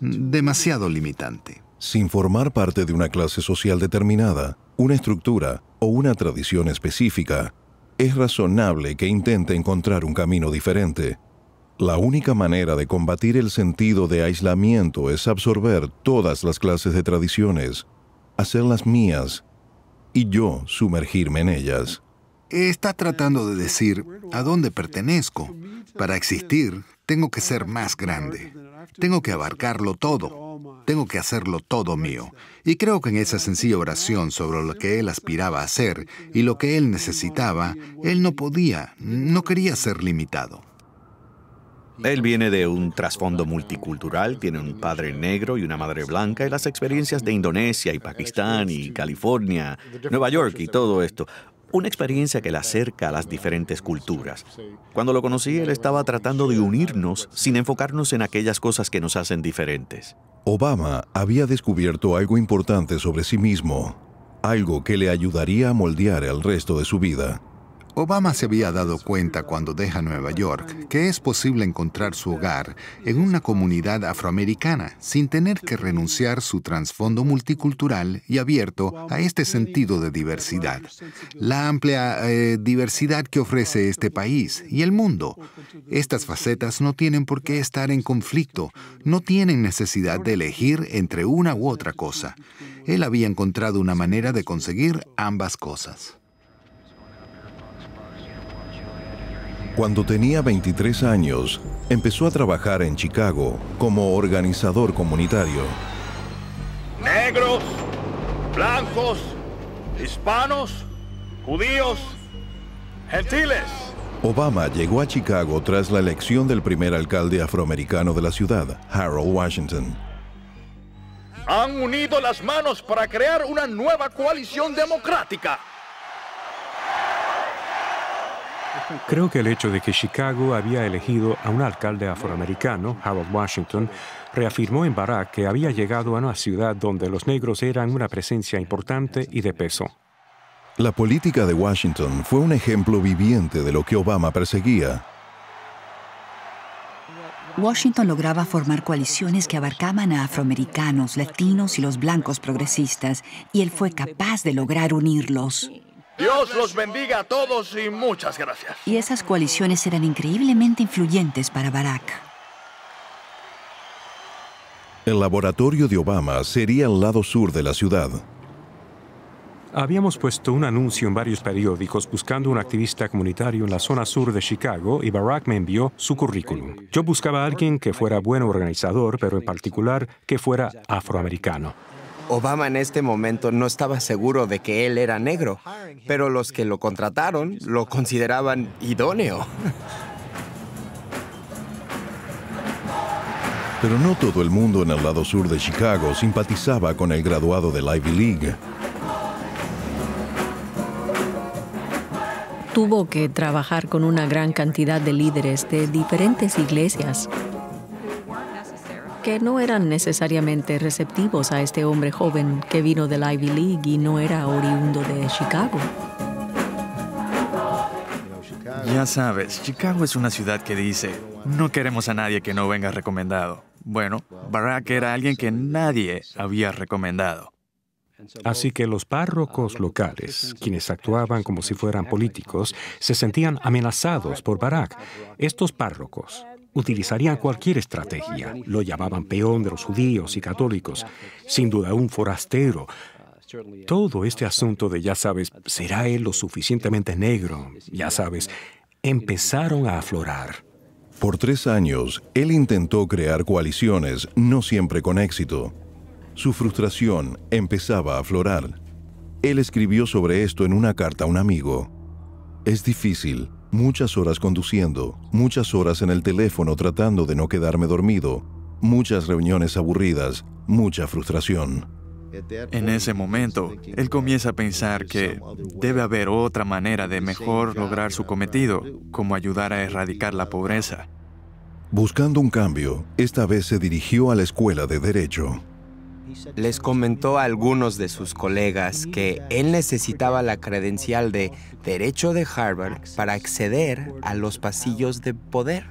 demasiado limitante. Sin formar parte de una clase social determinada, una estructura o una tradición específica, es razonable que intente encontrar un camino diferente. La única manera de combatir el sentido de aislamiento es absorber todas las clases de tradiciones, hacerlas mías y yo sumergirme en ellas. Está tratando de decir a dónde pertenezco. Para existir, tengo que ser más grande. Tengo que abarcarlo todo. Tengo que hacerlo todo mío. Y creo que en esa sencilla oración sobre lo que él aspiraba a hacer y lo que él necesitaba, él no podía, no quería ser limitado. Él viene de un trasfondo multicultural, tiene un padre negro y una madre blanca, y las experiencias de Indonesia y Pakistán y California, Nueva York y todo esto. Una experiencia que le acerca a las diferentes culturas. Cuando lo conocí, él estaba tratando de unirnos sin enfocarnos en aquellas cosas que nos hacen diferentes. Obama había descubierto algo importante sobre sí mismo, algo que le ayudaría a moldear el resto de su vida. Obama se había dado cuenta cuando deja Nueva York que es posible encontrar su hogar en una comunidad afroamericana sin tener que renunciar su trasfondo multicultural y abierto a este sentido de diversidad. La amplia diversidad que ofrece este país y el mundo. Estas facetas no tienen por qué estar en conflicto, no tienen necesidad de elegir entre una u otra cosa. Él había encontrado una manera de conseguir ambas cosas. Cuando tenía 23 años, empezó a trabajar en Chicago como organizador comunitario. Negros, blancos, hispanos, judíos, gentiles. Obama llegó a Chicago tras la elección del primer alcalde afroamericano de la ciudad, Harold Washington. Han unido las manos para crear una nueva coalición democrática. Creo que el hecho de que Chicago había elegido a un alcalde afroamericano, Harold Washington, reafirmó en Barack que había llegado a una ciudad donde los negros eran una presencia importante y de peso. La política de Washington fue un ejemplo viviente de lo que Obama perseguía. Washington lograba formar coaliciones que abarcaban a afroamericanos, latinos y los blancos progresistas, y él fue capaz de lograr unirlos. Dios los bendiga a todos y muchas gracias. Y esas coaliciones eran increíblemente influyentes para Barack. El laboratorio de Obama sería el lado sur de la ciudad. Habíamos puesto un anuncio en varios periódicos buscando un activista comunitario en la zona sur de Chicago y Barack me envió su currículum. Yo buscaba a alguien que fuera buen organizador, pero en particular que fuera afroamericano. Obama en este momento no estaba seguro de que él era negro, pero los que lo contrataron lo consideraban idóneo. Pero no todo el mundo en el lado sur de Chicago simpatizaba con el graduado de la Ivy League. Tuvo que trabajar con una gran cantidad de líderes de diferentes iglesias. que no eran necesariamente receptivos a este hombre joven que vino del Ivy League y no era oriundo de Chicago. Ya sabes, Chicago es una ciudad que dice, no queremos a nadie que no venga recomendado. Bueno, Barack era alguien que nadie había recomendado. Así que los párrocos locales, quienes actuaban como si fueran políticos, se sentían amenazados por Barack. Estos párrocos utilizarían cualquier estrategia. Lo llamaban peón de los judíos y católicos, sin duda un forastero. Todo este asunto de, ya sabes, ¿será él lo suficientemente negro? Ya sabes, empezaron a aflorar. Por 3 años, él intentó crear coaliciones, no siempre con éxito. Su frustración empezaba a aflorar. Él escribió sobre esto en una carta a un amigo. Es difícil, muchas horas conduciendo, muchas horas en el teléfono tratando de no quedarme dormido, muchas reuniones aburridas, mucha frustración. En ese momento, él comienza a pensar que debe haber otra manera de mejor lograr su cometido, como ayudar a erradicar la pobreza. Buscando un cambio, esta vez se dirigió a la escuela de Derecho. Les comentó a algunos de sus colegas que él necesitaba la credencial de Derecho de Harvard para acceder a los pasillos de poder.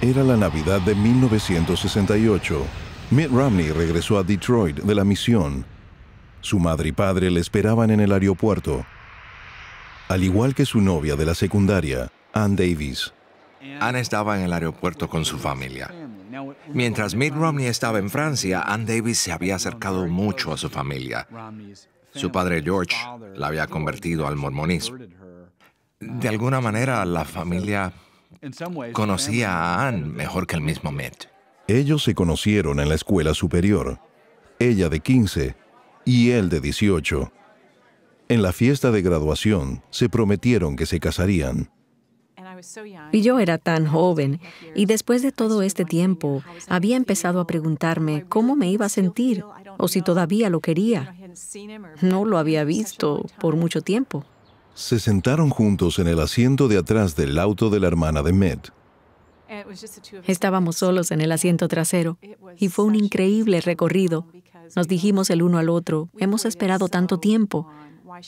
Era la Navidad de 1968. Mitt Romney regresó a Detroit de la misión. Su madre y padre le esperaban en el aeropuerto, al igual que su novia de la secundaria, Ann Davis. Ann estaba en el aeropuerto con su familia. Mientras Mitt Romney estaba en Francia, Ann Davis se había acercado mucho a su familia. Su padre George la había convertido al mormonismo. De alguna manera, la familia conocía a Ann mejor que el mismo Mitt. Ellos se conocieron en la escuela superior, ella de 15 y él de 18. En la fiesta de graduación se prometieron que se casarían. Y yo era tan joven, y después de todo este tiempo, había empezado a preguntarme cómo me iba a sentir o si todavía lo quería. No lo había visto por mucho tiempo. Se sentaron juntos en el asiento de atrás del auto de la hermana de Mitt. Estábamos solos en el asiento trasero y fue un increíble recorrido. Nos dijimos el uno al otro, hemos esperado tanto tiempo,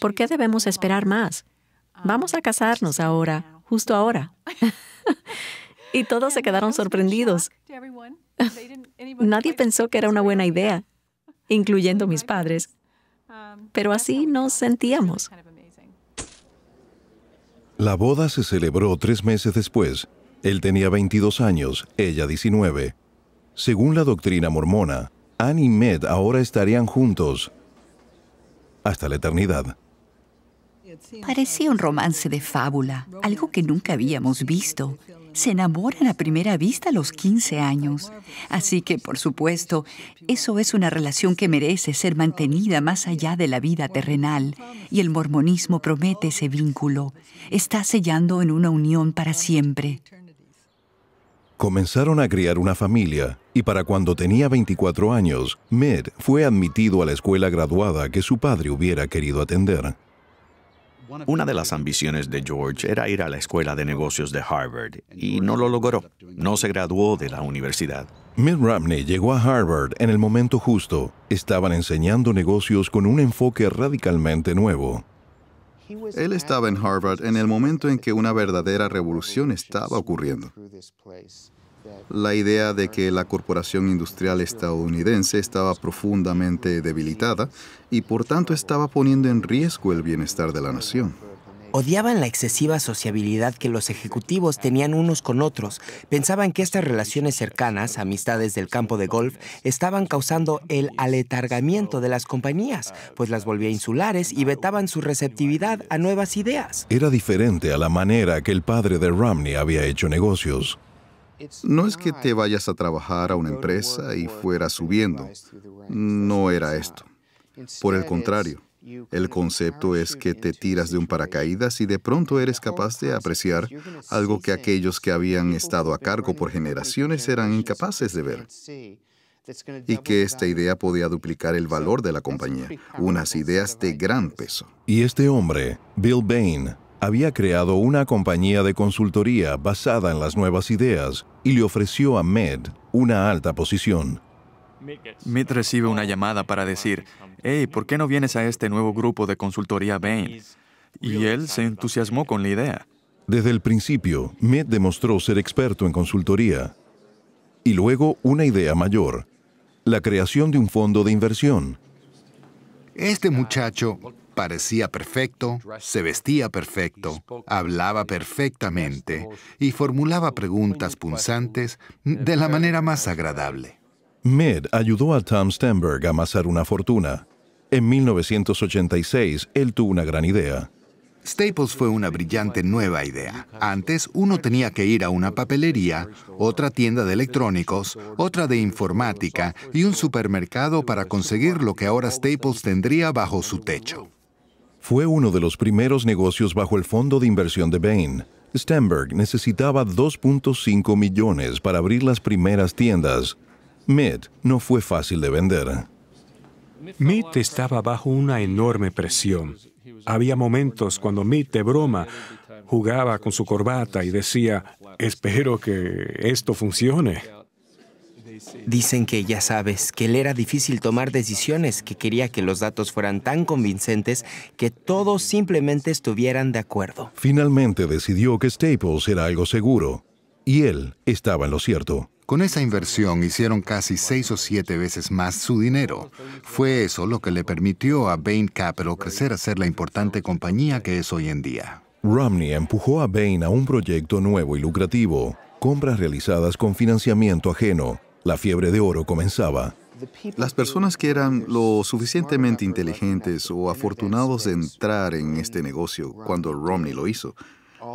¿por qué debemos esperar más? Vamos a casarnos ahora, justo ahora. Y todos se quedaron sorprendidos. Nadie pensó que era una buena idea, incluyendo mis padres. Pero así nos sentíamos. La boda se celebró 3 meses después. Él tenía 22 años, ella 19. Según la doctrina mormona, Ann y Mitt ahora estarían juntos hasta la eternidad. Parecía un romance de fábula, algo que nunca habíamos visto. Se enamoran a primera vista a los 15 años. Así que, por supuesto, eso es una relación que merece ser mantenida más allá de la vida terrenal. Y el mormonismo promete ese vínculo. Está sellando en una unión para siempre. Comenzaron a crear una familia, y para cuando tenía 24 años, Mitt fue admitido a la escuela graduada que su padre hubiera querido atender. Una de las ambiciones de George era ir a la escuela de negocios de Harvard, y no lo logró. No se graduó de la universidad. Mitt Romney llegó a Harvard en el momento justo. Estaban enseñando negocios con un enfoque radicalmente nuevo. Él estaba en Harvard en el momento en que una verdadera revolución estaba ocurriendo. La idea de que la corporación industrial estadounidense estaba profundamente debilitada y por tanto estaba poniendo en riesgo el bienestar de la nación. Odiaban la excesiva sociabilidad que los ejecutivos tenían unos con otros. Pensaban que estas relaciones cercanas, amistades del campo de golf, estaban causando el aletargamiento de las compañías, pues las volvía insulares y vetaban su receptividad a nuevas ideas. Era diferente a la manera que el padre de Romney había hecho negocios. No es que te vayas a trabajar a una empresa y fueras subiendo. No era esto. Por el contrario, el concepto es que te tiras de un paracaídas y de pronto eres capaz de apreciar algo que aquellos que habían estado a cargo por generaciones eran incapaces de ver. Y que esta idea podía duplicar el valor de la compañía. Unas ideas de gran peso. Y este hombre, Bill Bain, había creado una compañía de consultoría basada en las nuevas ideas y le ofreció a Mitt una alta posición. Mitt recibe una llamada para decir, «Hey, ¿por qué no vienes a este nuevo grupo de consultoría Bain?» Y él se entusiasmó con la idea. Desde el principio, Mitt demostró ser experto en consultoría. Y luego una idea mayor, la creación de un fondo de inversión. Este muchacho parecía perfecto, se vestía perfecto, hablaba perfectamente y formulaba preguntas punzantes de la manera más agradable. Mitt ayudó a Tom Sternberg a amasar una fortuna. En 1986, él tuvo una gran idea. Staples fue una brillante nueva idea. Antes, uno tenía que ir a una papelería, otra tienda de electrónicos, otra de informática y un supermercado para conseguir lo que ahora Staples tendría bajo su techo. Fue uno de los primeros negocios bajo el fondo de inversión de Bain. Sternberg necesitaba $2.5 millones para abrir las primeras tiendas. Mitt no fue fácil de vender. Mitt estaba bajo una enorme presión. Había momentos cuando Mitt, de broma, jugaba con su corbata y decía, «Espero que esto funcione». Dicen que, ya sabes, que le era difícil tomar decisiones, que quería que los datos fueran tan convincentes que todos simplemente estuvieran de acuerdo. Finalmente decidió que Staples era algo seguro, y él estaba en lo cierto. Con esa inversión hicieron casi 6 o 7 veces más su dinero. Fue eso lo que le permitió a Bain Capital crecer a ser la importante compañía que es hoy en día. Romney empujó a Bain a un proyecto nuevo y lucrativo, compras realizadas con financiamiento ajeno. La fiebre de oro comenzaba. Las personas que eran lo suficientemente inteligentes o afortunados de entrar en este negocio cuando Romney lo hizo,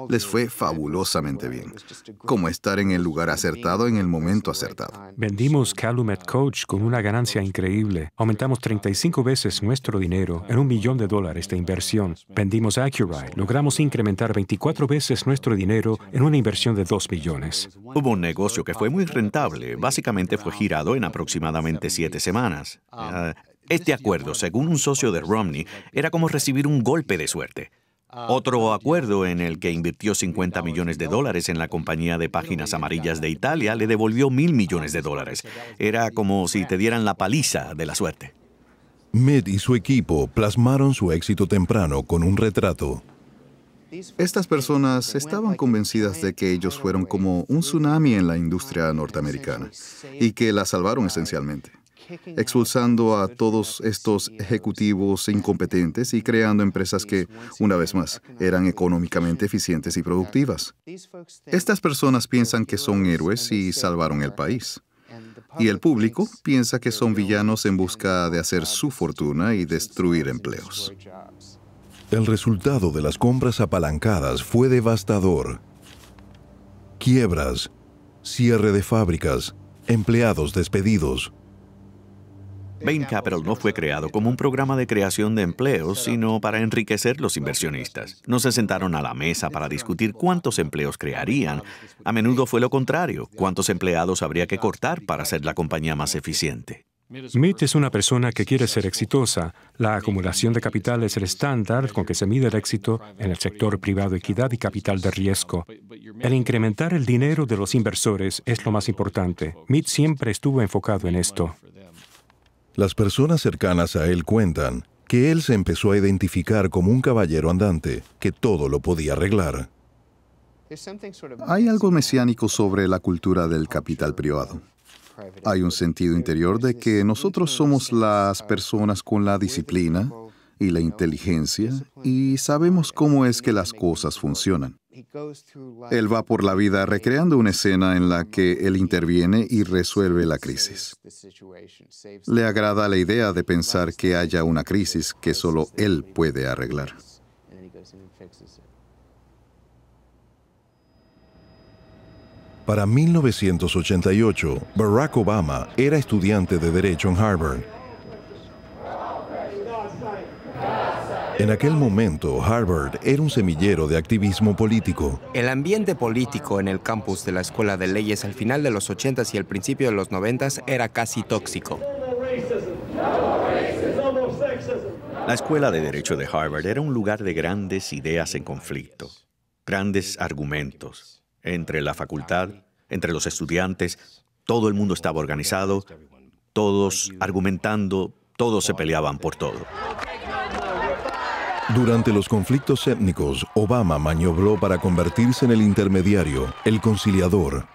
les fue fabulosamente bien, como estar en el lugar acertado en el momento acertado. Vendimos Calumet Coach con una ganancia increíble. Aumentamos 35 veces nuestro dinero en $1 millón de inversión. Vendimos Accuride. Logramos incrementar 24 veces nuestro dinero en una inversión de $2 millones. Hubo un negocio que fue muy rentable. Básicamente fue girado en aproximadamente 7 semanas. Este acuerdo, según un socio de Romney, era como recibir un golpe de suerte. Otro acuerdo en el que invirtió $50 millones en la compañía de páginas amarillas de Italia le devolvió $1,000 millones. Era como si te dieran la paliza de la suerte. Mitt y su equipo plasmaron su éxito temprano con un retrato. Estas personas estaban convencidas de que ellos fueron como un tsunami en la industria norteamericana y que la salvaron esencialmente, expulsando a todos estos ejecutivos incompetentes y creando empresas que, una vez más, eran económicamente eficientes y productivas. Estas personas piensan que son héroes y salvaron el país. Y el público piensa que son villanos en busca de hacer su fortuna y destruir empleos. El resultado de las compras apalancadas fue devastador. Quiebras, cierre de fábricas, empleados despedidos. Bain Capital no fue creado como un programa de creación de empleos, sino para enriquecer los inversionistas. No se sentaron a la mesa para discutir cuántos empleos crearían. A menudo fue lo contrario, cuántos empleados habría que cortar para hacer la compañía más eficiente. Mitt es una persona que quiere ser exitosa. La acumulación de capital es el estándar con que se mide el éxito en el sector privado, equidad y capital de riesgo. El incrementar el dinero de los inversores es lo más importante. Mitt siempre estuvo enfocado en esto. Las personas cercanas a él cuentan que él se empezó a identificar como un caballero andante, que todo lo podía arreglar. Hay algo mesiánico sobre la cultura del capital privado. Hay un sentido interior de que nosotros somos las personas con la disciplina y la inteligencia y sabemos cómo es que las cosas funcionan. Él va por la vida recreando una escena en la que él interviene y resuelve la crisis. Le agrada la idea de pensar que haya una crisis que solo él puede arreglar. Para 1988, Barack Obama era estudiante de Derecho en Harvard. En aquel momento, Harvard era un semillero de activismo político. El ambiente político en el campus de la Escuela de Leyes al final de los 80s y al principio de los 90s era casi tóxico. La Escuela de Derecho de Harvard era un lugar de grandes ideas en conflicto, grandes argumentos entre la facultad, entre los estudiantes, todo el mundo estaba organizado, todos argumentando, todos se peleaban por todo. Durante los conflictos étnicos, Obama maniobró para convertirse en el intermediario, el conciliador.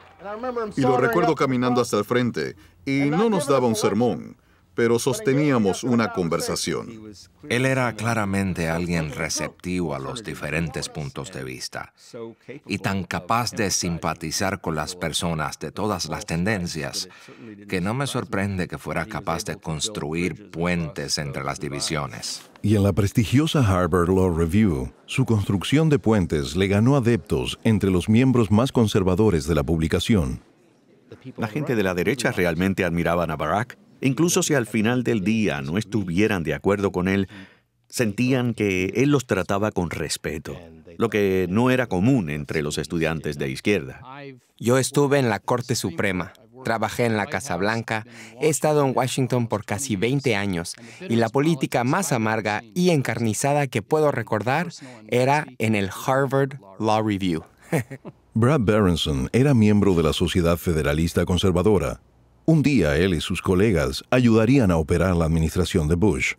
Y lo recuerdo caminando hasta el frente, y no nos daba un sermón, pero sosteníamos una conversación. Él era claramente alguien receptivo a los diferentes puntos de vista y tan capaz de simpatizar con las personas de todas las tendencias que no me sorprende que fuera capaz de construir puentes entre las divisiones. Y en la prestigiosa Harvard Law Review, su construcción de puentes le ganó adeptos entre los miembros más conservadores de la publicación. La gente de la derecha realmente admiraban a Barack. Incluso si al final del día no estuvieran de acuerdo con él, sentían que él los trataba con respeto, lo que no era común entre los estudiantes de izquierda. Yo estuve en la Corte Suprema, trabajé en la Casa Blanca, he estado en Washington por casi 20 años, y la política más amarga y encarnizada que puedo recordar era en el Harvard Law Review. Brad Berenson era miembro de la Sociedad Federalista Conservadora. Un día, él y sus colegas ayudarían a operar la administración de Bush.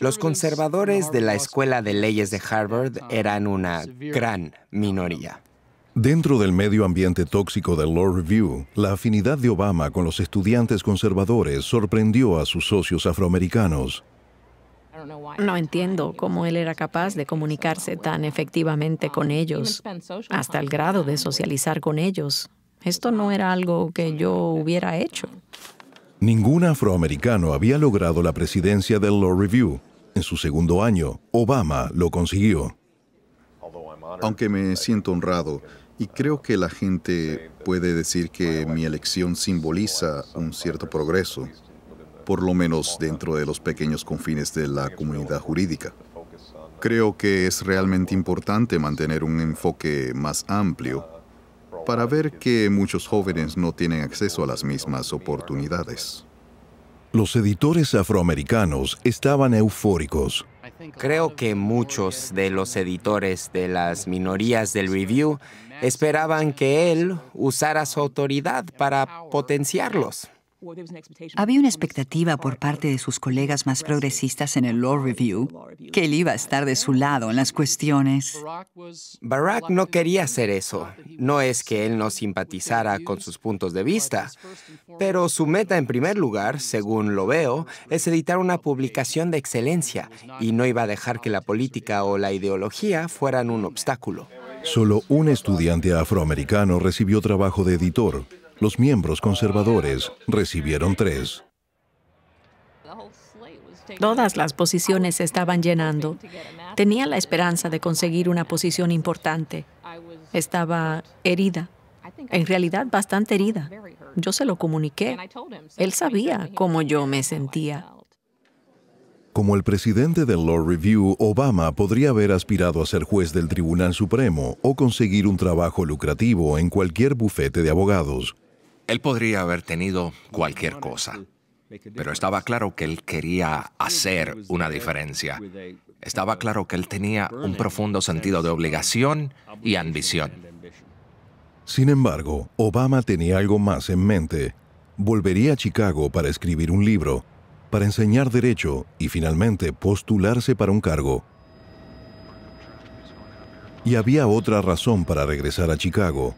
Los conservadores de la Escuela de Leyes de Harvard eran una gran minoría. Dentro del medio ambiente tóxico del Law Review, la afinidad de Obama con los estudiantes conservadores sorprendió a sus socios afroamericanos. No entiendo cómo él era capaz de comunicarse tan efectivamente con ellos, hasta el grado de socializar con ellos. Esto no era algo que yo hubiera hecho. Ningún afroamericano había logrado la presidencia del Law Review. En su segundo año, Obama lo consiguió. Aunque me siento honrado, y creo que la gente puede decir que mi elección simboliza un cierto progreso, por lo menos dentro de los pequeños confines de la comunidad jurídica. Creo que es realmente importante mantener un enfoque más amplio para ver que muchos jóvenes no tienen acceso a las mismas oportunidades. Los editores afroamericanos estaban eufóricos. Creo que muchos de los editores de las minorías del Review esperaban que él usara su autoridad para potenciarlos. Había una expectativa por parte de sus colegas más progresistas en el Law Review que él iba a estar de su lado en las cuestiones. Barack no quería hacer eso. No es que él no simpatizara con sus puntos de vista, pero su meta en primer lugar, según lo veo, es editar una publicación de excelencia y no iba a dejar que la política o la ideología fueran un obstáculo. Solo un estudiante afroamericano recibió trabajo de editor. Los miembros conservadores recibieron 3. Todas las posiciones se estaban llenando. Tenía la esperanza de conseguir una posición importante. Estaba herida. En realidad, bastante herida. Yo se lo comuniqué. Él sabía cómo yo me sentía. Como el presidente del Law Review, Obama podría haber aspirado a ser juez del Tribunal Supremo o conseguir un trabajo lucrativo en cualquier bufete de abogados. Él podría haber tenido cualquier cosa, pero estaba claro que él quería hacer una diferencia. Estaba claro que él tenía un profundo sentido de obligación y ambición. Sin embargo, Obama tenía algo más en mente. Volvería a Chicago para escribir un libro, para enseñar derecho y finalmente postularse para un cargo. Y había otra razón para regresar a Chicago.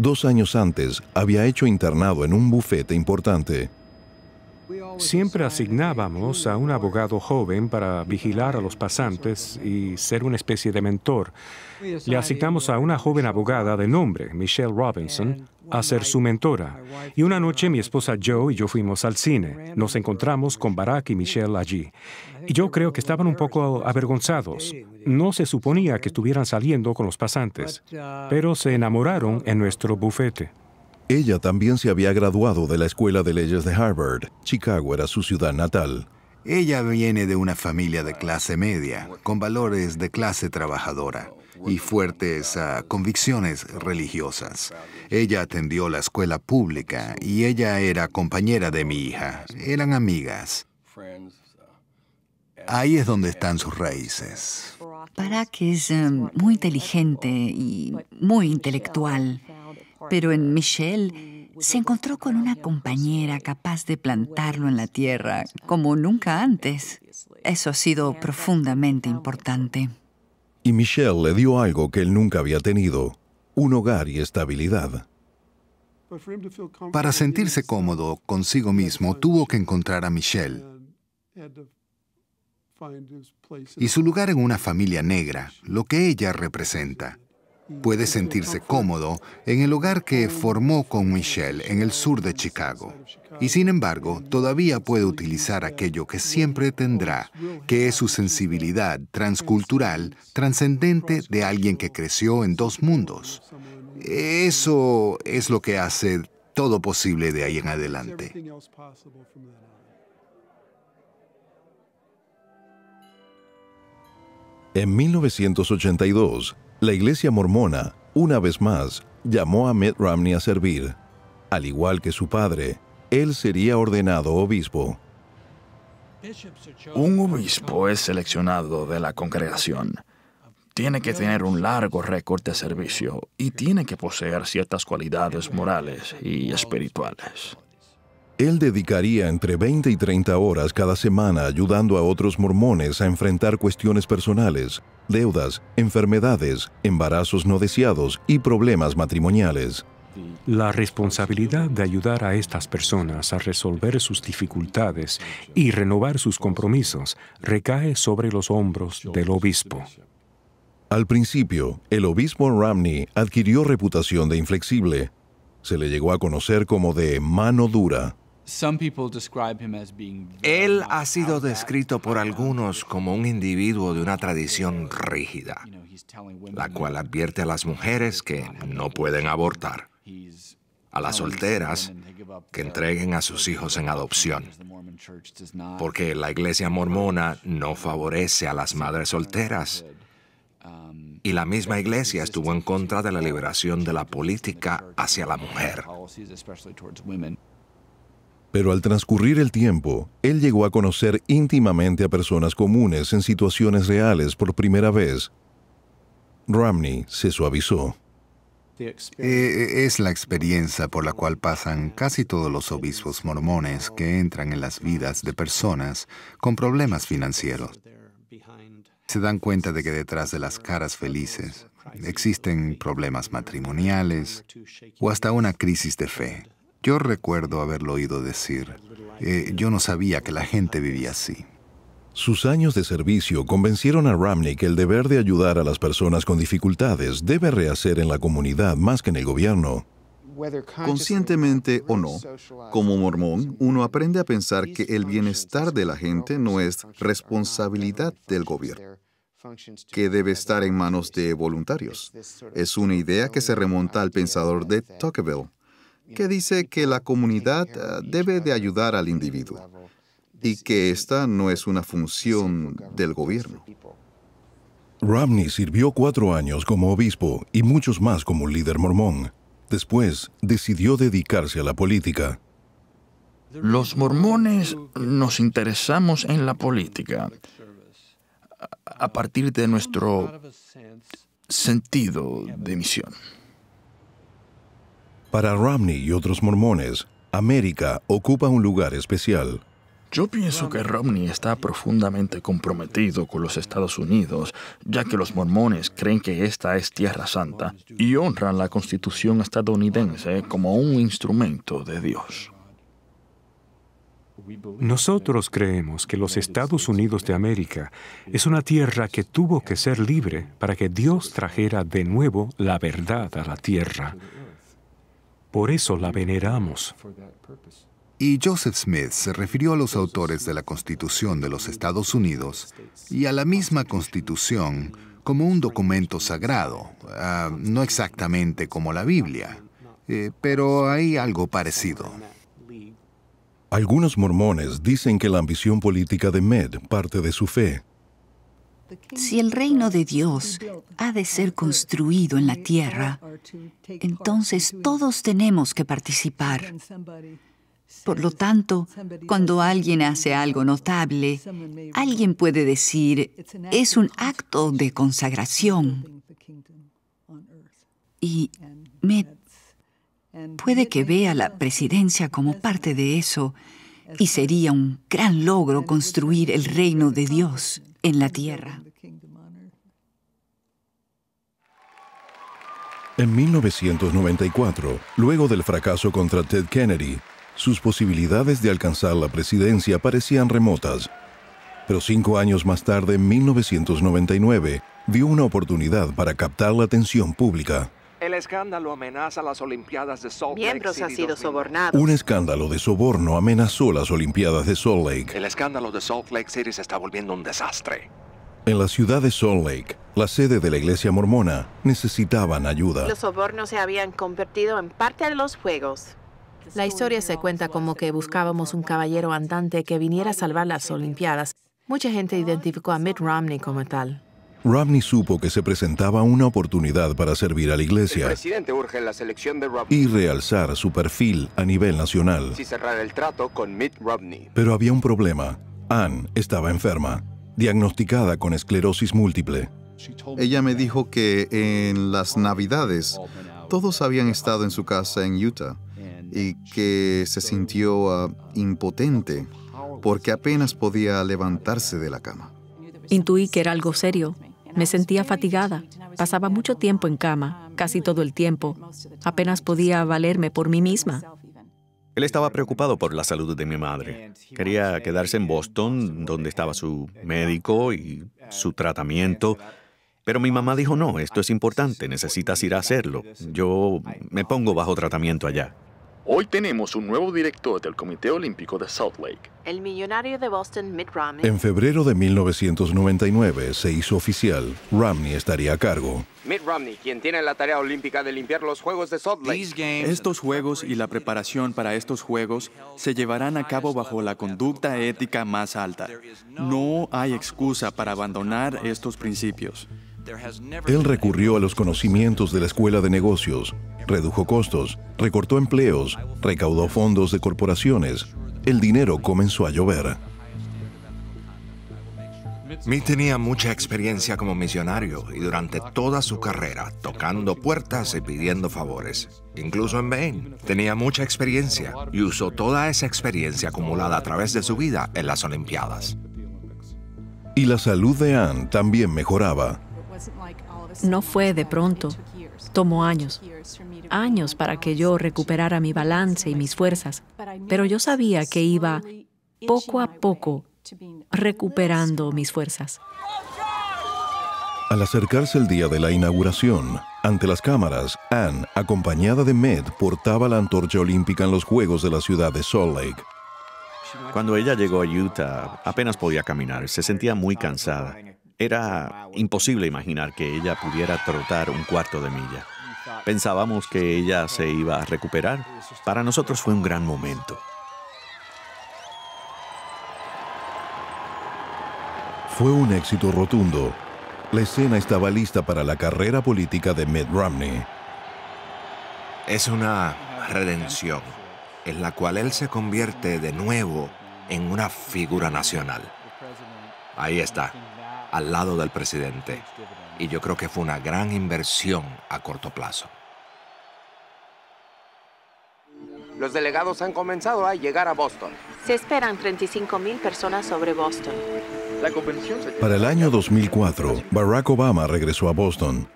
2 años antes, había hecho internado en un bufete importante. Siempre asignábamos a un abogado joven para vigilar a los pasantes y ser una especie de mentor. Le asignamos a una joven abogada de nombre, Michelle Robinson, a ser su mentora. Y una noche mi esposa Joe y yo fuimos al cine. Nos encontramos con Barack y Michelle allí. Y yo creo que estaban un poco avergonzados. No se suponía que estuvieran saliendo con los pasantes, pero se enamoraron en nuestro bufete. Ella también se había graduado de la Escuela de Leyes de Harvard. Chicago era su ciudad natal. Ella viene de una familia de clase media, con valores de clase trabajadora y fuertes convicciones religiosas. Ella atendió la escuela pública y ella era compañera de mi hija. Eran amigas. Ahí es donde están sus raíces. Barack es muy inteligente y muy intelectual, pero en Michelle se encontró con una compañera capaz de plantarlo en la tierra como nunca antes. Eso ha sido profundamente importante. Y Michelle le dio algo que él nunca había tenido, un hogar y estabilidad. Para sentirse cómodo consigo mismo, tuvo que encontrar a Michelle y su lugar en una familia negra, lo que ella representa. Puede sentirse cómodo en el hogar que formó con Michelle en el sur de Chicago. Y sin embargo, todavía puede utilizar aquello que siempre tendrá, que es su sensibilidad transcultural, trascendente de alguien que creció en dos mundos. Eso es lo que hace todo posible de ahí en adelante. En 1982, la Iglesia Mormona, una vez más, llamó a Mitt Romney a servir. Al igual que su padre, él sería ordenado obispo. Un obispo es seleccionado de la congregación. Tiene que tener un largo récord de servicio y tiene que poseer ciertas cualidades morales y espirituales. Él dedicaría entre 20 y 30 horas cada semana ayudando a otros mormones a enfrentar cuestiones personales, deudas, enfermedades, embarazos no deseados y problemas matrimoniales. La responsabilidad de ayudar a estas personas a resolver sus dificultades y renovar sus compromisos recae sobre los hombros del obispo. Al principio, el obispo Romney adquirió reputación de inflexible. Se le llegó a conocer como de mano dura. Él ha sido descrito por algunos como un individuo de una tradición rígida, la cual advierte a las mujeres que no pueden abortar, a las solteras que entreguen a sus hijos en adopción, porque la Iglesia Mormona no favorece a las madres solteras. Y la misma Iglesia estuvo en contra de la liberación de la política hacia la mujer. Pero al transcurrir el tiempo, él llegó a conocer íntimamente a personas comunes en situaciones reales por primera vez. Romney se suavizó. Es la experiencia por la cual pasan casi todos los obispos mormones que entran en las vidas de personas con problemas financieros. Se dan cuenta de que detrás de las caras felices existen problemas matrimoniales o hasta una crisis de fe. Yo recuerdo haberlo oído decir, yo no sabía que la gente vivía así. Sus años de servicio convencieron a Romney que el deber de ayudar a las personas con dificultades debe rehacer en la comunidad más que en el gobierno. Conscientemente o no, como mormón, uno aprende a pensar que el bienestar de la gente no es responsabilidad del gobierno, que debe estar en manos de voluntarios. Es una idea que se remonta al pensador de Tocqueville, que dice que la comunidad debe de ayudar al individuo y que esta no es una función del gobierno. Romney sirvió 4 años como obispo y muchos más como líder mormón. Después, decidió dedicarse a la política. Los mormones nos interesamos en la política a partir de nuestro sentido de misión. Para Romney y otros mormones, América ocupa un lugar especial. Yo pienso que Romney está profundamente comprometido con los Estados Unidos, ya que los mormones creen que esta es tierra santa y honran la Constitución estadounidense como un instrumento de Dios. Nosotros creemos que los Estados Unidos de América es una tierra que tuvo que ser libre para que Dios trajera de nuevo la verdad a la tierra. Por eso la veneramos. Y Joseph Smith se refirió a los autores de la Constitución de los Estados Unidos y a la misma Constitución como un documento sagrado, no exactamente como la Biblia, pero hay algo parecido. Algunos mormones dicen que la ambición política de Mitt parte de su fe. Si el reino de Dios ha de ser construido en la tierra, entonces todos tenemos que participar. Por lo tanto, cuando alguien hace algo notable, alguien puede decir, es un acto de consagración. Y Mitt puede que vea la presidencia como parte de eso, y sería un gran logro construir el reino de Dios en la tierra. En 1994, luego del fracaso contra Ted Kennedy, sus posibilidades de alcanzar la presidencia parecían remotas. Pero 5 años más tarde, en 1999, vio una oportunidad para captar la atención pública. El escándalo amenaza las Olimpiadas de Salt Lake. Miembros han sido sobornados. Un escándalo de soborno amenazó las Olimpiadas de Salt Lake. El escándalo de Salt Lake City se está volviendo un desastre. En la ciudad de Salt Lake, la sede de la iglesia mormona, necesitaban ayuda. Los sobornos se habían convertido en parte de los juegos. La historia se cuenta como que buscábamos un caballero andante que viniera a salvar las Olimpiadas. Mucha gente identificó a Mitt Romney como tal. Romney supo que se presentaba una oportunidad para servir a la iglesia. El presidente urge la selección de Romney. Y realzar su perfil a nivel nacional. Si cerrar el trato con Mitt Romney. Pero había un problema. Ann estaba enferma, diagnosticada con esclerosis múltiple. Ella me dijo que en las Navidades todos habían estado en su casa en Utah y que se sintió impotente porque apenas podía levantarse de la cama. Intuí que era algo serio. Me sentía fatigada. Pasaba mucho tiempo en cama, casi todo el tiempo. Apenas podía valerme por mí misma. Él estaba preocupado por la salud de mi madre. Quería quedarse en Boston, donde estaba su médico y su tratamiento. Pero mi mamá dijo, no, esto es importante, necesitas ir a hacerlo. Yo me pongo bajo tratamiento allá. Hoy tenemos un nuevo director del Comité Olímpico de Salt Lake. El millonario de Boston, Mitt Romney. En febrero de 1999 se hizo oficial. Romney estaría a cargo. Mitt Romney, quien tiene la tarea olímpica de limpiar los Juegos de Salt Lake. Estos Juegos y la preparación para estos Juegos se llevarán a cabo bajo la conducta ética más alta. No hay excusa para abandonar estos principios. Él recurrió a los conocimientos de la Escuela de Negocios, redujo costos, recortó empleos, recaudó fondos de corporaciones. El dinero comenzó a llover. Mitt tenía mucha experiencia como misionario y durante toda su carrera, tocando puertas y pidiendo favores. Incluso en Maine, tenía mucha experiencia y usó toda esa experiencia acumulada a través de su vida en las Olimpiadas. Y la salud de Ann también mejoraba. No fue de pronto. Tomó años. Años para que yo recuperara mi balance y mis fuerzas. Pero yo sabía que iba poco a poco recuperando mis fuerzas. Al acercarse el día de la inauguración, ante las cámaras, Ann, acompañada de Mitt, portaba la antorcha olímpica en los Juegos de la ciudad de Salt Lake. Cuando ella llegó a Utah, apenas podía caminar. Se sentía muy cansada. Era imposible imaginar que ella pudiera trotar un cuarto de milla. Pensábamos que ella se iba a recuperar. Para nosotros fue un gran momento. Fue un éxito rotundo. La escena estaba lista para la carrera política de Mitt Romney. Es una redención en la cual él se convierte de nuevo en una figura nacional. Ahí está. Al lado del presidente. Y yo creo que fue una gran inversión a corto plazo. Los delegados han comenzado a llegar a Boston. Se esperan 35,000 personas sobre Boston. Para el año 2004, Barack Obama regresó a Boston.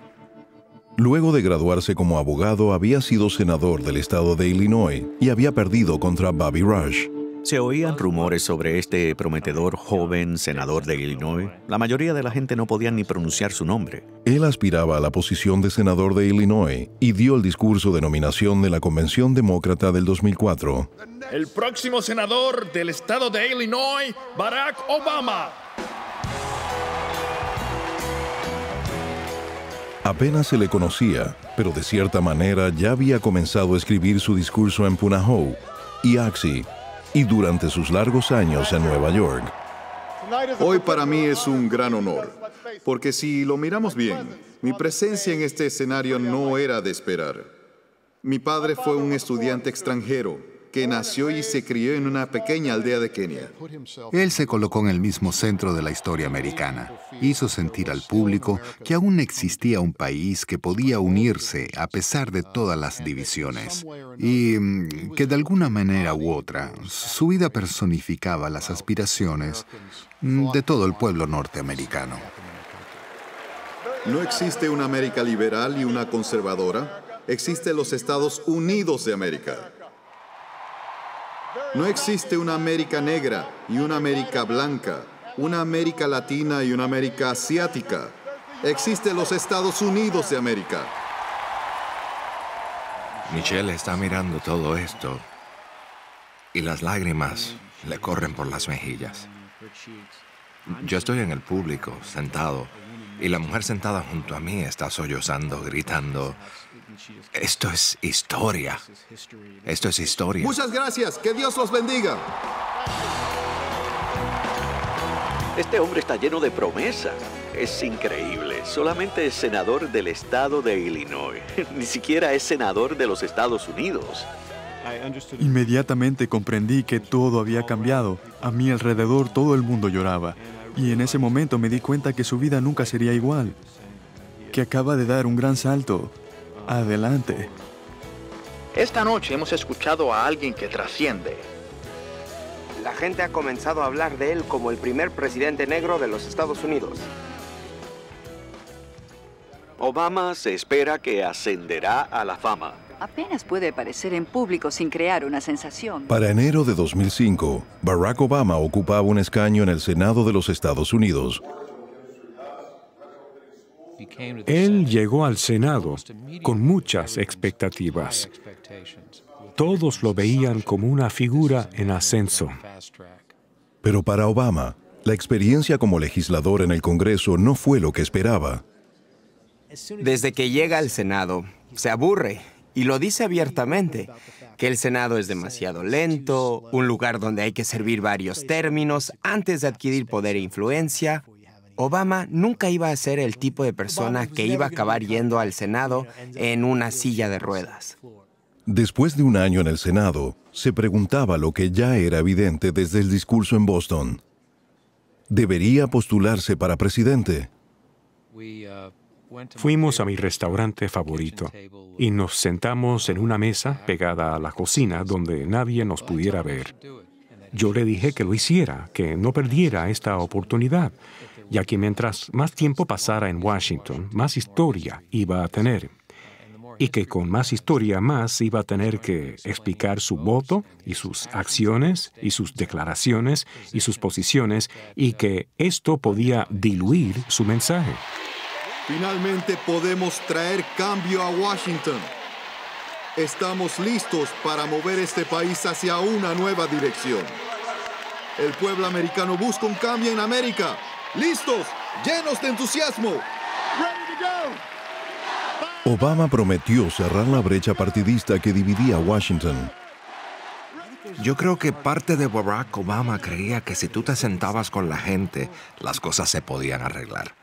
Luego de graduarse como abogado, había sido senador del estado de Illinois y había perdido contra Bobby Rush. Se oían rumores sobre este prometedor joven senador de Illinois. La mayoría de la gente no podía ni pronunciar su nombre. Él aspiraba a la posición de senador de Illinois y dio el discurso de nominación de la Convención Demócrata del 2004. El próximo senador del estado de Illinois, Barack Obama. Apenas se le conocía, pero de cierta manera ya había comenzado a escribir su discurso en Punahou y Oxy, y durante sus largos años en Nueva York. Hoy para mí es un gran honor, porque si lo miramos bien, mi presencia en este escenario no era de esperar. Mi padre fue un estudiante extranjero que nació y se crió en una pequeña aldea de Kenia. Él se colocó en el mismo centro de la historia americana. Hizo sentir al público que aún existía un país que podía unirse a pesar de todas las divisiones. Y que de alguna manera u otra, su vida personificaba las aspiraciones de todo el pueblo norteamericano. No existe una América liberal y una conservadora. Existen los Estados Unidos de América. No existe una América negra y una América blanca, una América latina y una América asiática. Existen los Estados Unidos de América. Michelle está mirando todo esto y las lágrimas le corren por las mejillas. Yo estoy en el público, sentado, y la mujer sentada junto a mí está sollozando, gritando, esto es historia. Esto es historia. Muchas gracias. Que Dios los bendiga. Este hombre está lleno de promesas. Es increíble. Solamente es senador del estado de Illinois. Ni siquiera es senador de los Estados Unidos. Inmediatamente comprendí que todo había cambiado. A mi alrededor todo el mundo lloraba. Y en ese momento me di cuenta que su vida nunca sería igual, que acaba de dar un gran salto. Adelante. Esta noche hemos escuchado a alguien que trasciende. La gente ha comenzado a hablar de él como el primer presidente negro de los Estados Unidos. Obama se espera que ascenderá a la fama. Apenas puede aparecer en público sin crear una sensación. Para enero de 2005, Barack Obama ocupaba un escaño en el Senado de los Estados Unidos. Él llegó al Senado con muchas expectativas. Todos lo veían como una figura en ascenso. Pero para Obama, la experiencia como legislador en el Congreso no fue lo que esperaba. Desde que llega al Senado, se aburre. Y lo dice abiertamente, que el Senado es demasiado lento, un lugar donde hay que servir varios términos antes de adquirir poder e influencia. Obama nunca iba a ser el tipo de persona que iba a acabar yendo al Senado en una silla de ruedas. Después de un año en el Senado, se preguntaba lo que ya era evidente desde el discurso en Boston. ¿Debería postularse para presidente? Fuimos a mi restaurante favorito y nos sentamos en una mesa pegada a la cocina donde nadie nos pudiera ver. Yo le dije que lo hiciera, que no perdiera esta oportunidad, ya que mientras más tiempo pasara en Washington, más historia iba a tener. Y que con más historia más iba a tener que explicar su voto y sus acciones y sus declaraciones y sus posiciones y que esto podía diluir su mensaje. Finalmente podemos traer cambio a Washington. Estamos listos para mover este país hacia una nueva dirección. El pueblo americano busca un cambio en América. ¡Listos! ¡Llenos de entusiasmo! Obama prometió cerrar la brecha partidista que dividía a Washington. Yo creo que parte de Barack Obama creía que si tú te sentabas con la gente, las cosas se podían arreglar.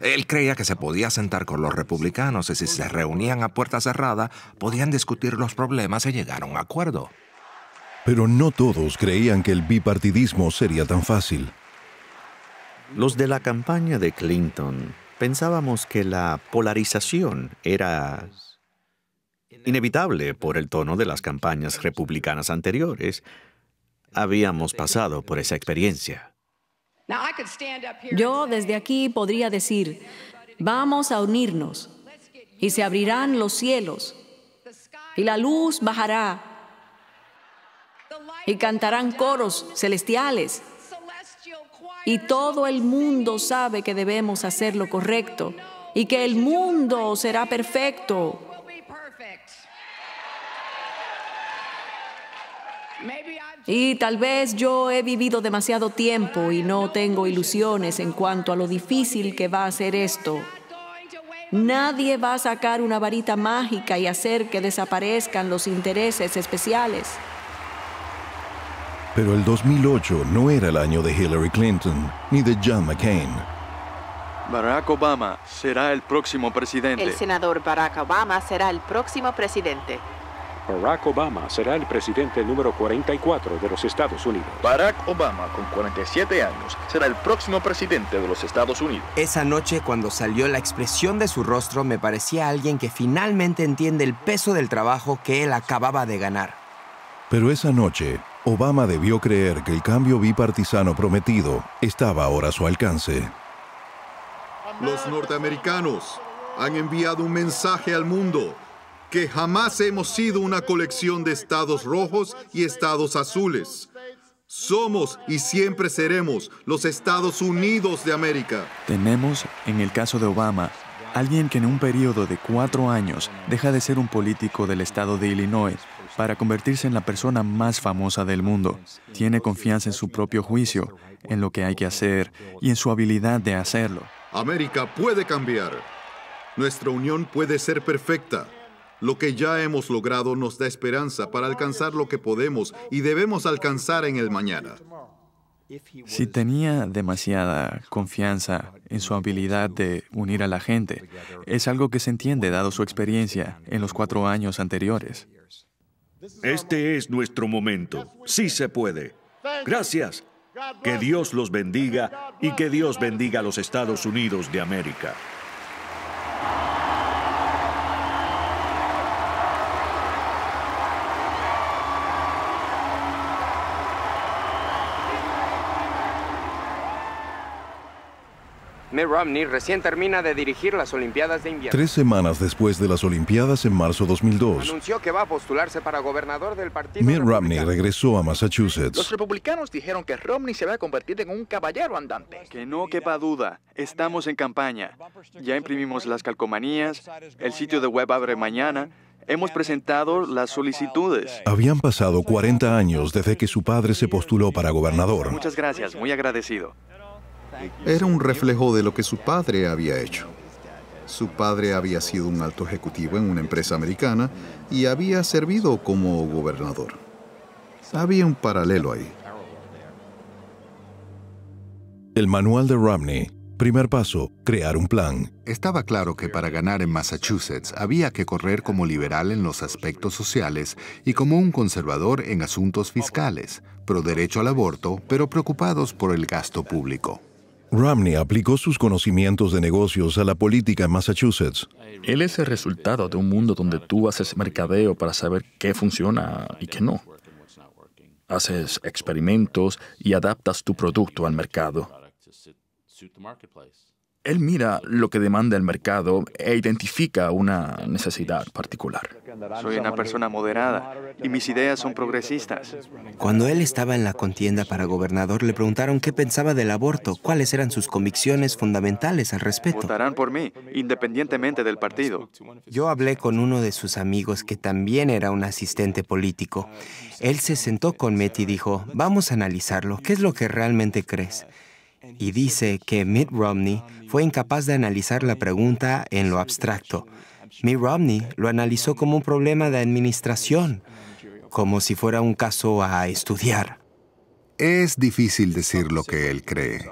Él creía que se podía sentar con los republicanos y si se reunían a puerta cerrada, podían discutir los problemas y llegar a un acuerdo. Pero no todos creían que el bipartidismo sería tan fácil. Los de la campaña de Clinton pensábamos que la polarización era inevitable por el tono de las campañas republicanas anteriores. Habíamos pasado por esa experiencia. Yo desde aquí podría decir, vamos a unirnos, y se abrirán los cielos, y la luz bajará, y cantarán coros celestiales, y todo el mundo sabe que debemos hacer lo correcto, y que el mundo será perfecto. Y tal vez yo he vivido demasiado tiempo y no tengo ilusiones en cuanto a lo difícil que va a ser esto. Nadie va a sacar una varita mágica y hacer que desaparezcan los intereses especiales. Pero el 2008 no era el año de Hillary Clinton ni de John McCain. Barack Obama será el próximo presidente. El senador Barack Obama será el próximo presidente. Barack Obama será el presidente número 44 de los Estados Unidos. Barack Obama, con 47 años, será el próximo presidente de los Estados Unidos. Esa noche, cuando salió, la expresión de su rostro me parecía alguien que finalmente entiende el peso del trabajo que él acababa de ganar. Pero esa noche, Obama debió creer que el cambio bipartisano prometido estaba ahora a su alcance. Los norteamericanos han enviado un mensaje al mundo que jamás hemos sido una colección de estados rojos y estados azules. Somos y siempre seremos los Estados Unidos de América. Tenemos, en el caso de Obama, alguien que en un periodo de 4 años deja de ser un político del estado de Illinois para convertirse en la persona más famosa del mundo. Tiene confianza en su propio juicio, en lo que hay que hacer y en su habilidad de hacerlo. América puede cambiar. Nuestra unión puede ser perfecta. Lo que ya hemos logrado nos da esperanza para alcanzar lo que podemos y debemos alcanzar en el mañana. Si tenía demasiada confianza en su habilidad de unir a la gente, es algo que se entiende dado su experiencia en los 4 años anteriores. Este es nuestro momento. Sí se puede. Gracias. Que Dios los bendiga y que Dios bendiga a los Estados Unidos de América. Mitt Romney recién termina de dirigir las Olimpiadas de invierno. 3 semanas después de las Olimpiadas en marzo de 2002, anunció que va a postularse para gobernador del partido. Mitt Romney regresó a Massachusetts. Los republicanos dijeron que Romney se va a convertir en un caballero andante. Que no quepa duda, estamos en campaña. Ya imprimimos las calcomanías, el sitio de web abre mañana. Hemos presentado las solicitudes. Habían pasado 40 años desde que su padre se postuló para gobernador. Muchas gracias, muy agradecido. Era un reflejo de lo que su padre había hecho. Su padre había sido un alto ejecutivo en una empresa americana y había servido como gobernador. Había un paralelo ahí. El manual de Romney. Primer paso, crear un plan. Estaba claro que para ganar en Massachusetts había que correr como liberal en los aspectos sociales y como un conservador en asuntos fiscales, pro derecho al aborto, pero preocupados por el gasto público. Romney aplicó sus conocimientos de negocios a la política en Massachusetts. Él es el resultado de un mundo donde tú haces mercadeo para saber qué funciona y qué no. Haces experimentos y adaptas tu producto al mercado. Él mira lo que demanda el mercado e identifica una necesidad particular. Soy una persona moderada y mis ideas son progresistas. Cuando él estaba en la contienda para gobernador, le preguntaron qué pensaba del aborto, cuáles eran sus convicciones fundamentales al respecto. Votarán por mí, independientemente del partido. Yo hablé con uno de sus amigos que también era un asistente político. Él se sentó con Mitt y dijo, vamos a analizarlo, ¿qué es lo que realmente crees? Y dice que Mitt Romney fue incapaz de analizar la pregunta en lo abstracto. Mitt Romney lo analizó como un problema de administración, como si fuera un caso a estudiar. Es difícil decir lo que él cree.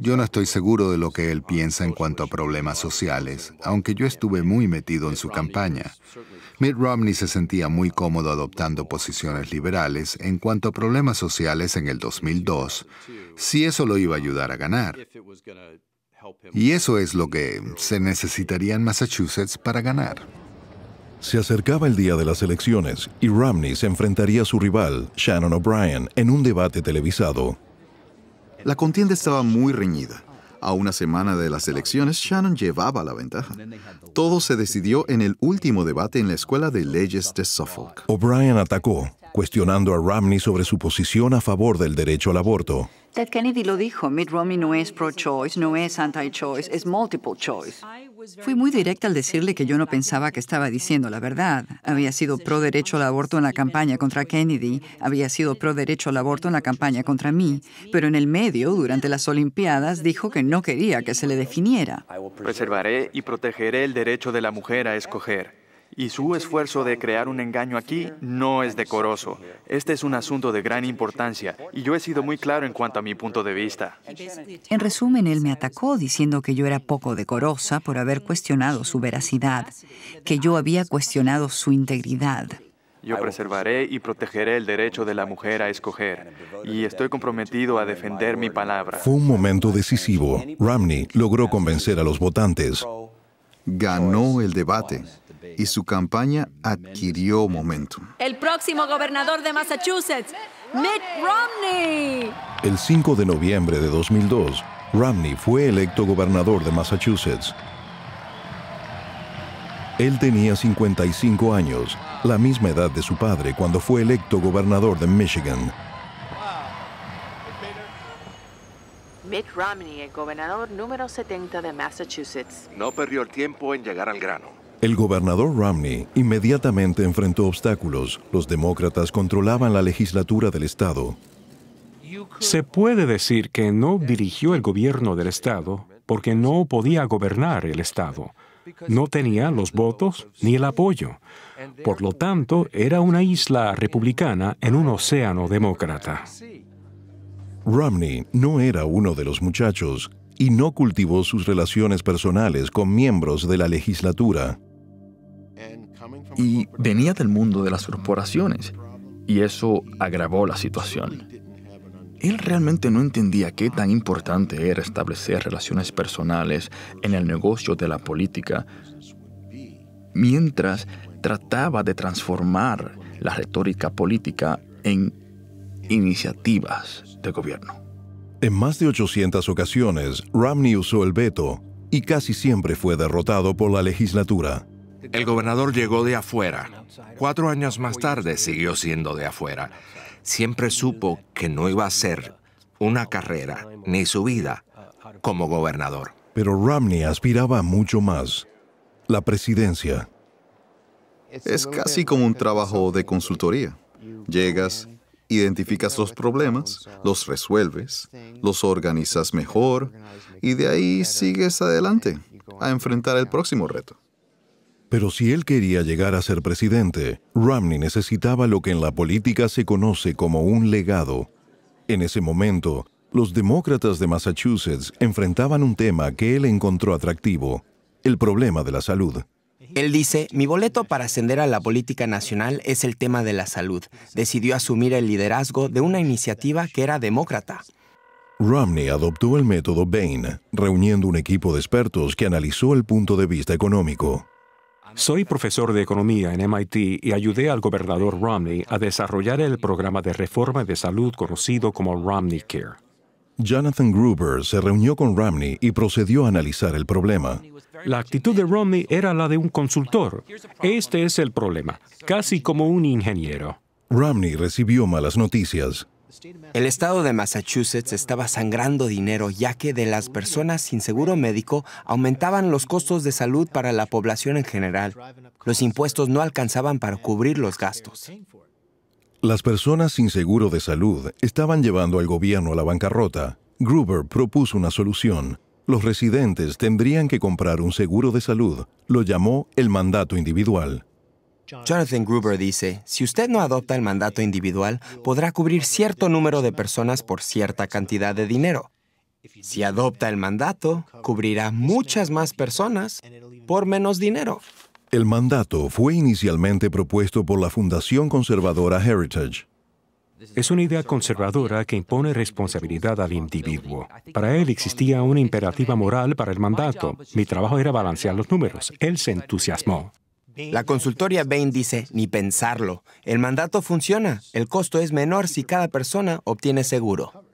Yo no estoy seguro de lo que él piensa en cuanto a problemas sociales, aunque yo estuve muy metido en su campaña. Mitt Romney se sentía muy cómodo adoptando posiciones liberales en cuanto a problemas sociales en el 2002, si eso lo iba a ayudar a ganar. Y eso es lo que se necesitaría en Massachusetts para ganar. Se acercaba el día de las elecciones y Romney se enfrentaría a su rival, Shannon O'Brien, en un debate televisado. La contienda estaba muy reñida. A una semana de las elecciones, Shannon llevaba la ventaja. Todo se decidió en el último debate en la Escuela de Leyes de Suffolk. O'Brien atacó, cuestionando a Romney sobre su posición a favor del derecho al aborto. Ted Kennedy lo dijo, Mitt Romney no es pro-choice, no es anti-choice, es multiple choice. Fui muy directa al decirle que yo no pensaba que estaba diciendo la verdad. Había sido pro-derecho al aborto en la campaña contra Kennedy, había sido pro-derecho al aborto en la campaña contra mí, pero en el medio, durante las Olimpiadas, dijo que no quería que se le definiera. Preservaré y protegeré el derecho de la mujer a escoger. y su esfuerzo de crear un engaño aquí no es decoroso. Este es un asunto de gran importancia, y yo he sido muy claro en cuanto a mi punto de vista. En resumen, él me atacó diciendo que yo era poco decorosa por haber cuestionado su veracidad, que yo había cuestionado su integridad. Yo preservaré y protegeré el derecho de la mujer a escoger, y estoy comprometido a defender mi palabra. Fue un momento decisivo. Romney logró convencer a los votantes. Ganó el debate y su campaña adquirió momentum. El próximo gobernador de Massachusetts, Mitt Romney. El 5 de noviembre de 2002, Romney fue electo gobernador de Massachusetts. Él tenía 55 años, la misma edad de su padre cuando fue electo gobernador de Michigan. Mitt Romney, el gobernador número 70 de Massachusetts. No perdió el tiempo en llegar al grano. El gobernador Romney inmediatamente enfrentó obstáculos. Los demócratas controlaban la legislatura del estado. Se puede decir que no dirigió el gobierno del estado porque no podía gobernar el estado. No tenía los votos ni el apoyo. Por lo tanto, era una isla republicana en un océano demócrata. Romney no era uno de los muchachos y no cultivó sus relaciones personales con miembros de la legislatura. Y venía del mundo de las corporaciones, y eso agravó la situación. Él realmente no entendía qué tan importante era establecer relaciones personales en el negocio de la política, mientras trataba de transformar la retórica política en iniciativas de gobierno. En más de 800 ocasiones, Romney usó el veto y casi siempre fue derrotado por la legislatura. El gobernador llegó de afuera. 4 años más tarde siguió siendo de afuera. Siempre supo que no iba a ser una carrera ni su vida como gobernador. Pero Romney aspiraba a mucho más: la presidencia. Es casi como un trabajo de consultoría. Llegas, identificas los problemas, los resuelves, los organizas mejor, y de ahí sigues adelante a enfrentar el próximo reto. Pero si él quería llegar a ser presidente, Romney necesitaba lo que en la política se conoce como un legado. En ese momento, los demócratas de Massachusetts enfrentaban un tema que él encontró atractivo: el problema de la salud. Él dice, mi boleto para ascender a la política nacional es el tema de la salud. Decidió asumir el liderazgo de una iniciativa que era demócrata. Romney adoptó el método Bain, reuniendo un equipo de expertos que analizó el punto de vista económico. Soy profesor de economía en MIT y ayudé al gobernador Romney a desarrollar el programa de reforma de salud conocido como Romney Care. Jonathan Gruber se reunió con Romney y procedió a analizar el problema. La actitud de Romney era la de un consultor. Este es el problema, casi como un ingeniero. Romney recibió malas noticias. El estado de Massachusetts estaba sangrando dinero, ya que de las personas sin seguro médico aumentaban los costos de salud para la población en general. Los impuestos no alcanzaban para cubrir los gastos. Las personas sin seguro de salud estaban llevando al gobierno a la bancarrota. Gruber propuso una solución. Los residentes tendrían que comprar un seguro de salud. Lo llamó el mandato individual. Jonathan Gruber dice, si usted no adopta el mandato individual, podrá cubrir cierto número de personas por cierta cantidad de dinero. Si adopta el mandato, cubrirá muchas más personas por menos dinero. El mandato fue inicialmente propuesto por la Fundación Conservadora Heritage. Es una idea conservadora que impone responsabilidad al individuo. Para él existía una imperativa moral para el mandato. Mi trabajo era balancear los números. Él se entusiasmó. La consultoría Bain dice, ni pensarlo. El mandato funciona. El costo es menor si cada persona obtiene seguro.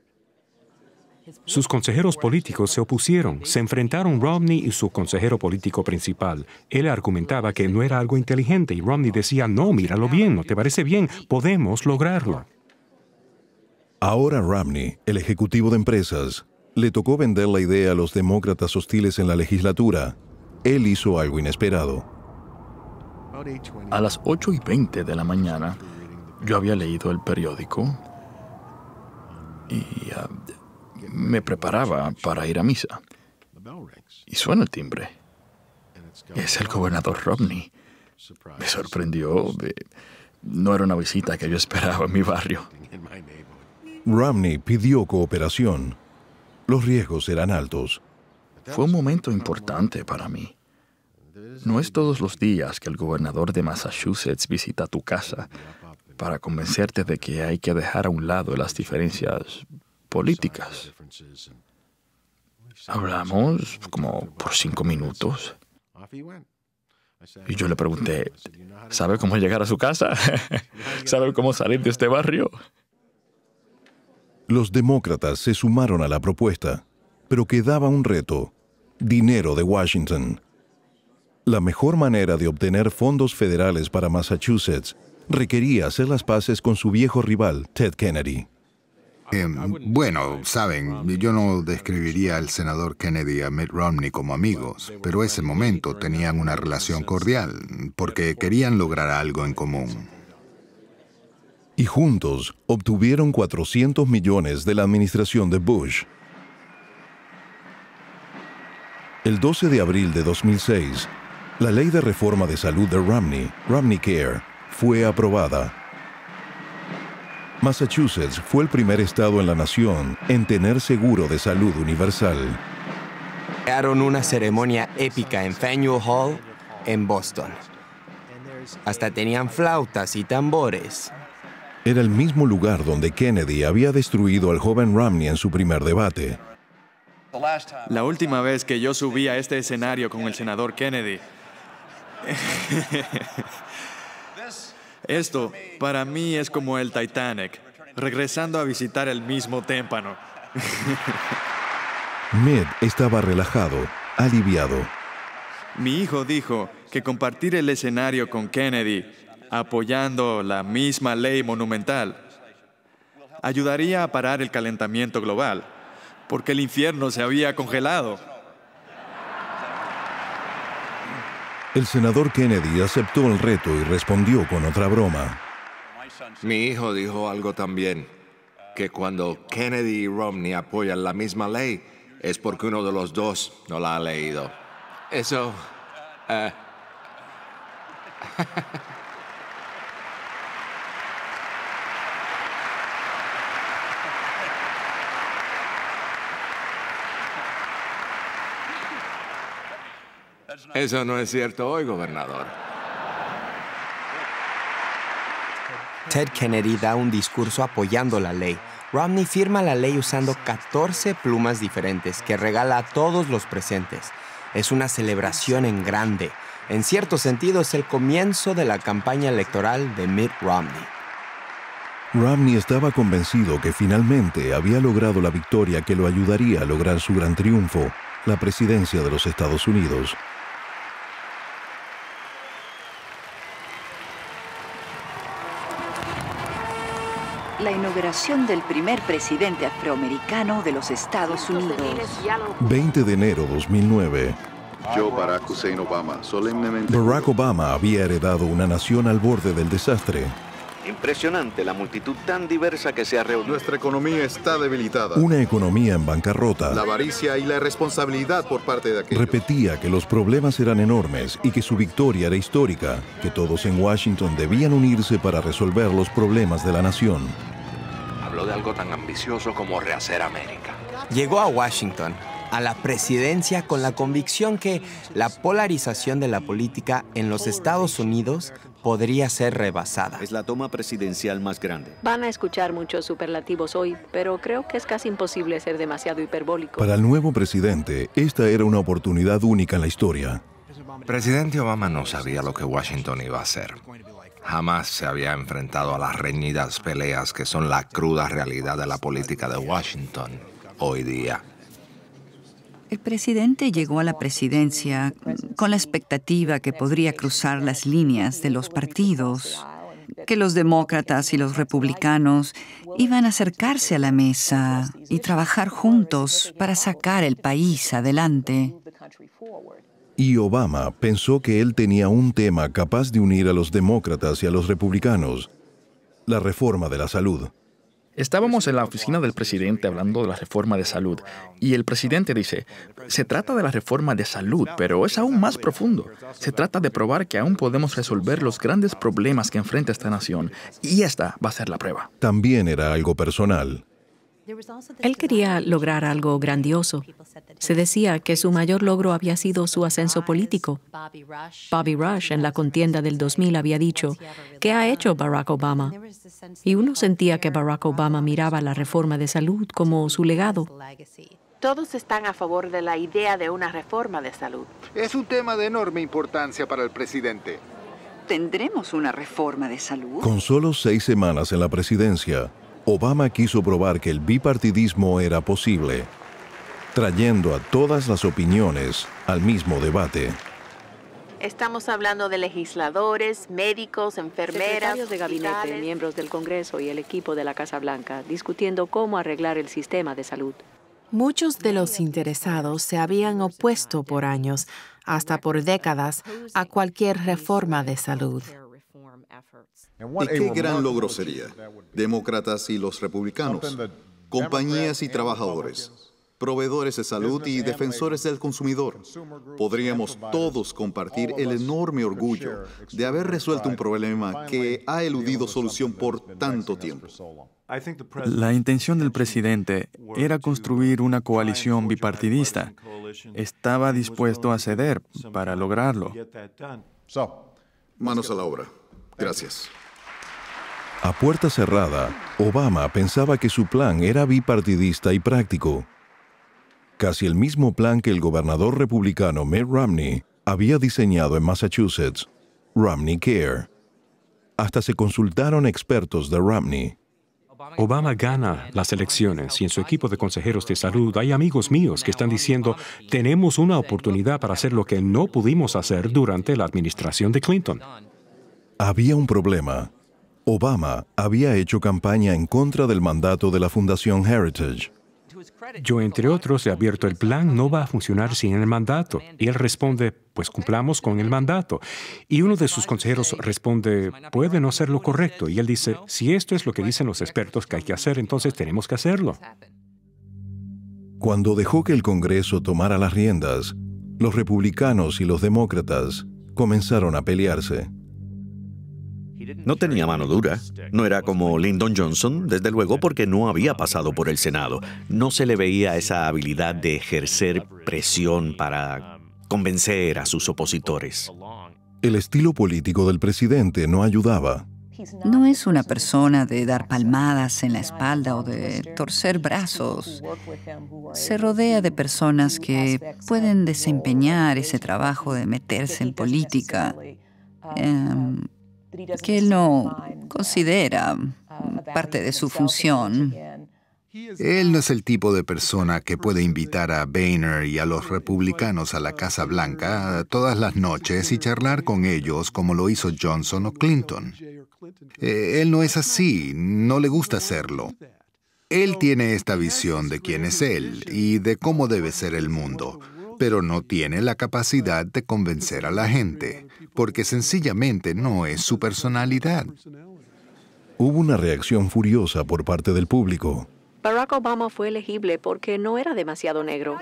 Sus consejeros políticos se opusieron. Se enfrentaron Romney y su consejero político principal. Él argumentaba que no era algo inteligente y Romney decía, no, míralo bien, ¿no te parece bien? Podemos lograrlo. Ahora Romney, el ejecutivo de empresas, le tocó vender la idea a los demócratas hostiles en la legislatura. Él hizo algo inesperado. A las 8:20 de la mañana, yo había leído el periódico y me preparaba para ir a misa. Y suena el timbre. Es el gobernador Romney. Me sorprendió. No era una visita que yo esperaba en mi barrio. Romney pidió cooperación. Los riesgos eran altos. Fue un momento importante para mí. No es todos los días que el gobernador de Massachusetts visita tu casa para convencerte de que hay que dejar a un lado las diferencias políticas. Hablamos como por 5 minutos. Y yo le pregunté, ¿sabe cómo llegar a su casa? ¿Sabe cómo salir de este barrio? Los demócratas se sumaron a la propuesta, pero quedaba un reto: dinero de Washington. La mejor manera de obtener fondos federales para Massachusetts requería hacer las paces con su viejo rival, Ted Kennedy. Bueno, saben, yo no describiría al senador Kennedy y a Mitt Romney como amigos, pero ese momento tenían una relación cordial, porque querían lograr algo en común. Y juntos obtuvieron $400 millones de la administración de Bush. El 12 de abril de 2006, la ley de reforma de salud de Romney, Romneycare, fue aprobada. Massachusetts fue el primer estado en la nación en tener seguro de salud universal. Crearon una ceremonia épica en Faneuil Hall, en Boston. Hasta tenían flautas y tambores. Era el mismo lugar donde Kennedy había destruido al joven Romney en su primer debate. La última vez que yo subí a este escenario con el senador Kennedy... Esto, para mí, es como el Titanic, regresando a visitar el mismo témpano. Mitt estaba relajado, aliviado. Mi hijo dijo que compartir el escenario con Kennedy, apoyando la misma ley monumental, ayudaría a parar el calentamiento global, porque el infierno se había congelado. El senador Kennedy aceptó el reto y respondió con otra broma. Mi hijo dijo algo también, que cuando Kennedy y Romney apoyan la misma ley, es porque uno de los dos no la ha leído. Eso... Eso no es cierto hoy, gobernador. Ted Kennedy da un discurso apoyando la ley. Romney firma la ley usando 14 plumas diferentes que regala a todos los presentes. Es una celebración en grande. En cierto sentido, es el comienzo de la campaña electoral de Mitt Romney. Romney estaba convencido que finalmente había logrado la victoria que lo ayudaría a lograr su gran triunfo, la presidencia de los Estados Unidos. La inauguración del primer presidente afroamericano de los Estados Unidos. 20 de enero de 2009. Yo, Barack Hussein Obama, solemnemente... Barack Obama había heredado una nación al borde del desastre. Impresionante la multitud tan diversa que se ha reunido. Nuestra economía está debilitada. Una economía en bancarrota. La avaricia y la irresponsabilidad por parte de aquellos. Repetía que los problemas eran enormes y que su victoria era histórica, que todos en Washington debían unirse para resolver los problemas de la nación. Habló de algo tan ambicioso como rehacer América. Llegó a Washington, a la presidencia, con la convicción que la polarización de la política en los Estados Unidos podría ser rebasada. Es la toma presidencial más grande. Van a escuchar muchos superlativos hoy, pero creo que es casi imposible ser demasiado hiperbólico. Para el nuevo presidente, esta era una oportunidad única en la historia. Presidente Obama no sabía lo que Washington iba a hacer. Jamás se había enfrentado a las reñidas peleas que son la cruda realidad de la política de Washington hoy día. El presidente llegó a la presidencia con la expectativa que podría cruzar las líneas de los partidos, que los demócratas y los republicanos iban a acercarse a la mesa y trabajar juntos para sacar el país adelante. Y Obama pensó que él tenía un tema capaz de unir a los demócratas y a los republicanos: la reforma de la salud. Estábamos en la oficina del presidente hablando de la reforma de salud, y el presidente dice, se trata de la reforma de salud, pero es aún más profundo. Se trata de probar que aún podemos resolver los grandes problemas que enfrenta esta nación, y esta va a ser la prueba. También era algo personal. Él quería lograr algo grandioso. Se decía que su mayor logro había sido su ascenso político. Bobby Rush, en la contienda del 2000, había dicho, ¿qué ha hecho Barack Obama? Y uno sentía que Barack Obama miraba la reforma de salud como su legado. Todos están a favor de la idea de una reforma de salud. Es un tema de enorme importancia para el presidente. ¿Tendremos una reforma de salud? Con solo 6 semanas en la presidencia, Obama quiso probar que el bipartidismo era posible, trayendo a todas las opiniones al mismo debate. Estamos hablando de legisladores, médicos, enfermeras, secretarios de gabinete, miembros del Congreso y el equipo de la Casa Blanca, discutiendo cómo arreglar el sistema de salud. Muchos de los interesados se habían opuesto por años, hasta por décadas, a cualquier reforma de salud. ¿Y qué gran logro sería? Demócratas y los republicanos, compañías y trabajadores, proveedores de salud y defensores del consumidor. Podríamos todos compartir el enorme orgullo de haber resuelto un problema que ha eludido solución por tanto tiempo. La intención del presidente era construir una coalición bipartidista. Estaba dispuesto a ceder para lograrlo. Manos a la obra. Gracias. A puerta cerrada, Obama pensaba que su plan era bipartidista y práctico. Casi el mismo plan que el gobernador republicano Mitt Romney había diseñado en Massachusetts, Romney Care. Hasta se consultaron expertos de Romney. Obama gana las elecciones y en su equipo de consejeros de salud hay amigos míos que están diciendo, tenemos una oportunidad para hacer lo que no pudimos hacer durante la administración de Clinton. Había un problema. Obama había hecho campaña en contra del mandato de la Fundación Heritage. Yo, entre otros, he abierto el plan, no va a funcionar sin el mandato. Y él responde, pues cumplamos con el mandato. Y uno de sus consejeros responde, puede no ser lo correcto. Y él dice, si esto es lo que dicen los expertos que hay que hacer, entonces tenemos que hacerlo. Cuando dejó que el Congreso tomara las riendas, los republicanos y los demócratas comenzaron a pelearse. No tenía mano dura. No era como Lyndon Johnson, desde luego, porque no había pasado por el Senado. No se le veía esa habilidad de ejercer presión para convencer a sus opositores. El estilo político del presidente no ayudaba. No es una persona de dar palmadas en la espalda o de torcer brazos. Se rodea de personas que pueden desempeñar ese trabajo de meterse en política. Que él no considera parte de su función. Él no es el tipo de persona que puede invitar a Boehner y a los republicanos a la Casa Blanca todas las noches y charlar con ellos como lo hizo Johnson o Clinton. Él no es así, no le gusta hacerlo. Él tiene esta visión de quién es él y de cómo debe ser el mundo, pero no tiene la capacidad de convencer a la gente, porque sencillamente no es su personalidad. Hubo una reacción furiosa por parte del público. Barack Obama fue elegible porque no era demasiado negro.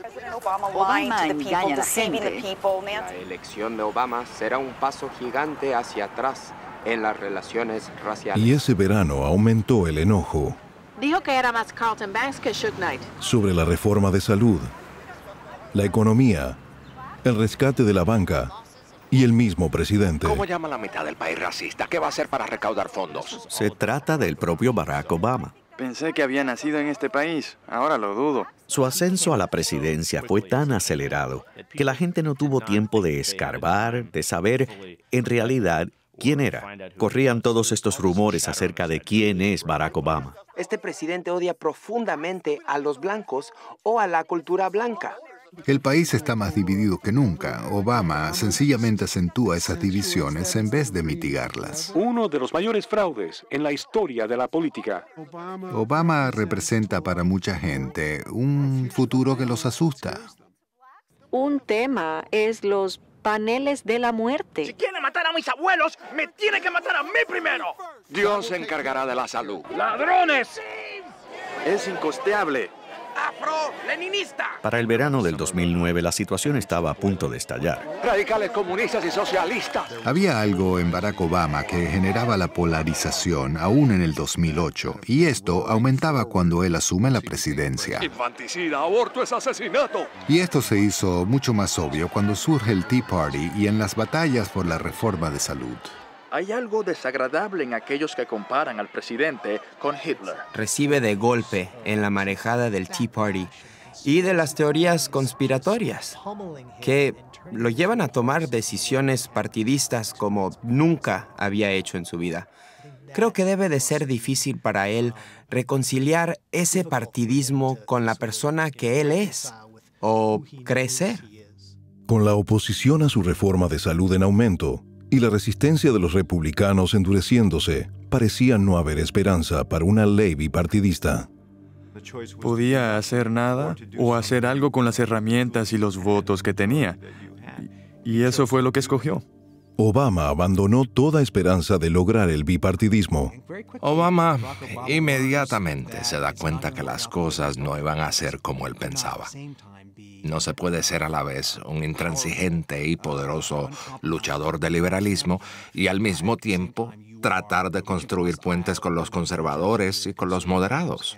Obama engaña a la gente. La elección de Obama será un paso gigante hacia atrás en las relaciones raciales. Y ese verano aumentó el enojo. Dijo que era más Carlton Banks que Suge Knight. Sobre la reforma de salud, la economía, el rescate de la banca y el mismo presidente. ¿Cómo llama a la mitad del país racista? ¿Qué va a hacer para recaudar fondos? Se trata del propio Barack Obama. Pensé que había nacido en este país. Ahora lo dudo. Su ascenso a la presidencia fue tan acelerado que la gente no tuvo tiempo de escarbar, de saber en realidad quién era. Corrían todos estos rumores acerca de quién es Barack Obama. Este presidente odia profundamente a los blancos o a la cultura blanca. El país está más dividido que nunca. Obama sencillamente acentúa esas divisiones en vez de mitigarlas. Uno de los mayores fraudes en la historia de la política. Obama representa para mucha gente un futuro que los asusta. Un tema es los paneles de la muerte. Si quiere matar a mis abuelos, me tiene que matar a mí primero. Dios se encargará de la salud. ¡Ladrones! es incosteable. ¡Afro-leninista! Para el verano del 2009, la situación estaba a punto de estallar. Radicales, comunistas y socialistas. Había algo en Barack Obama que generaba la polarización aún en el 2008, y esto aumentaba cuando él asume la presidencia. Infanticida, aborto es asesinato. Y esto se hizo mucho más obvio cuando surge el Tea Party y en las batallas por la reforma de salud. Hay algo desagradable en aquellos que comparan al presidente con Hitler. Recibe de golpe en la marejada del Tea Party y de las teorías conspiratorias que lo llevan a tomar decisiones partidistas como nunca había hecho en su vida. Creo que debe de ser difícil para él reconciliar ese partidismo con la persona que él es o cree ser. Con la oposición a su reforma de salud en aumento, y la resistencia de los republicanos endureciéndose, parecía no haber esperanza para una ley bipartidista. Podía hacer nada o hacer algo con las herramientas y los votos que tenía. Y eso fue lo que escogió. Obama abandonó toda esperanza de lograr el bipartidismo. Obama inmediatamente se da cuenta que las cosas no iban a ser como él pensaba. No se puede ser a la vez un intransigente y poderoso luchador del liberalismo y al mismo tiempo tratar de construir puentes con los conservadores y con los moderados.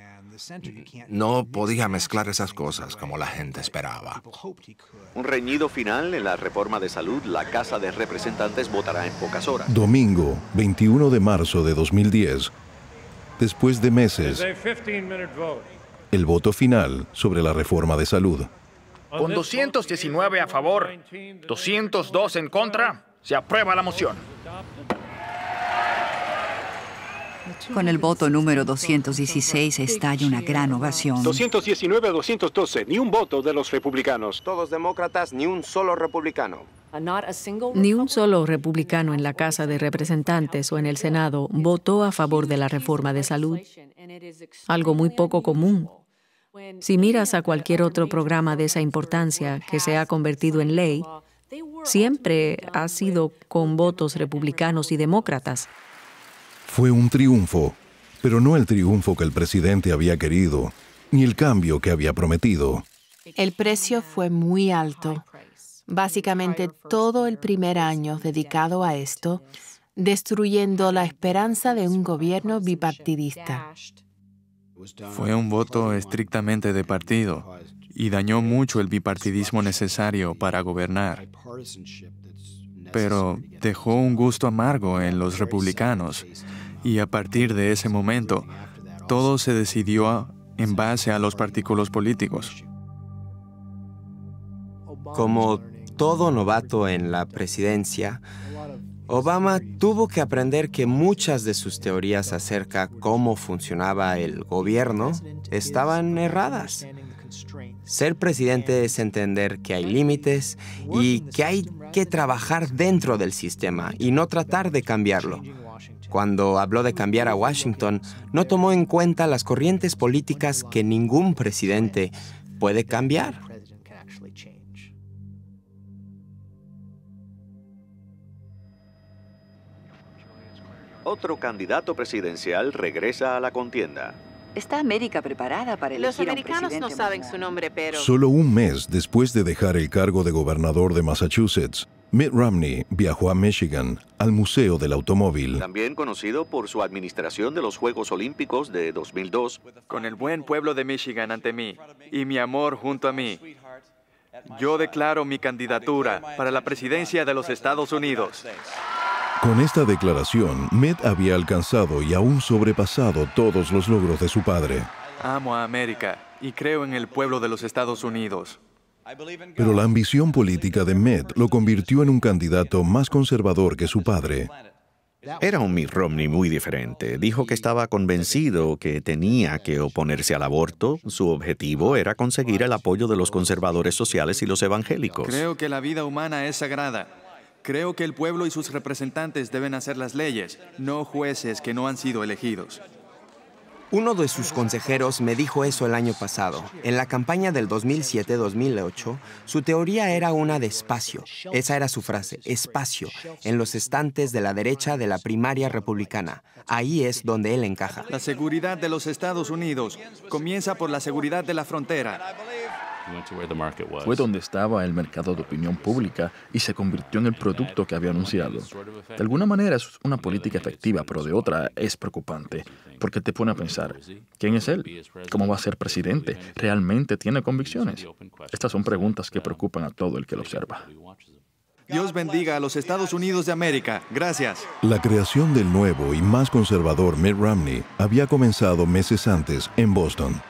No podía mezclar esas cosas como la gente esperaba. Un reñido final en la reforma de salud, la Casa de Representantes votará en pocas horas. Domingo, 21 de marzo de 2010, después de meses, el voto final sobre la reforma de salud. Con 219 a favor, 202 en contra, se aprueba la moción. Con el voto número 216 estalla una gran ovación. 219 a 212, ni un voto de los republicanos. Todos demócratas, ni un solo republicano. Ni un solo republicano en la Casa de Representantes o en el Senado votó a favor de la reforma de salud. Algo muy poco común. Si miras a cualquier otro programa de esa importancia que se ha convertido en ley, siempre ha sido con votos republicanos y demócratas. Fue un triunfo, pero no el triunfo que el presidente había querido, ni el cambio que había prometido. El precio fue muy alto. Básicamente todo el primer año dedicado a esto, destruyendo la esperanza de un gobierno bipartidista. Fue un voto estrictamente de partido y dañó mucho el bipartidismo necesario para gobernar. Pero dejó un gusto amargo en los republicanos y a partir de ese momento, todo se decidió en base a los partículos políticos. Como todo novato en la presidencia, Obama tuvo que aprender que muchas de sus teorías acerca de cómo funcionaba el gobierno estaban erradas. Ser presidente es entender que hay límites y que hay que trabajar dentro del sistema y no tratar de cambiarlo. Cuando habló de cambiar a Washington, no tomó en cuenta las corrientes políticas que ningún presidente puede cambiar. Otro candidato presidencial regresa a la contienda. ¿Está América preparada para elegir a un presidente? Los americanos no saben su nombre, pero... Solo un mes después de dejar el cargo de gobernador de Massachusetts, Mitt Romney viajó a Michigan, al Museo del Automóvil. También conocido por su administración de los Juegos Olímpicos de 2002. Con el buen pueblo de Michigan ante mí y mi amor junto a mí, yo declaro mi candidatura para la presidencia de los Estados Unidos. Con esta declaración, Mitt había alcanzado y aún sobrepasado todos los logros de su padre. Amo a América y creo en el pueblo de los Estados Unidos. Pero la ambición política de Mitt lo convirtió en un candidato más conservador que su padre. Era un Mitt Romney muy diferente. Dijo que estaba convencido que tenía que oponerse al aborto. Su objetivo era conseguir el apoyo de los conservadores sociales y los evangélicos. Creo que la vida humana es sagrada. Creo que el pueblo y sus representantes deben hacer las leyes, no jueces que no han sido elegidos. Uno de sus consejeros me dijo eso el año pasado. En la campaña del 2007-2008, su teoría era una de espacio. Esa era su frase, espacio, en los estantes de la derecha de la primaria republicana. Ahí es donde él encaja. La seguridad de los Estados Unidos comienza por la seguridad de la frontera. Fue donde estaba el mercado de opinión pública y se convirtió en el producto que había anunciado. De alguna manera es una política efectiva, pero de otra es preocupante, porque te pone a pensar, ¿quién es él? ¿Cómo va a ser presidente? ¿Realmente tiene convicciones? Estas son preguntas que preocupan a todo el que lo observa. Dios bendiga a los Estados Unidos de América. Gracias. La creación del nuevo y más conservador Mitt Romney había comenzado meses antes en Boston.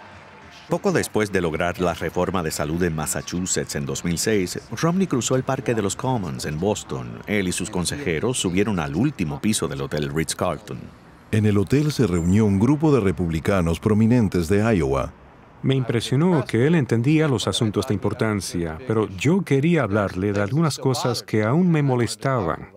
Poco después de lograr la reforma de salud en Massachusetts en 2006, Romney cruzó el Parque de los Commons en Boston. Él y sus consejeros subieron al último piso del Hotel Ritz-Carlton. En el hotel se reunió un grupo de republicanos prominentes de Iowa. Me impresionó que él entendía los asuntos de importancia, pero yo quería hablarle de algunas cosas que aún me molestaban.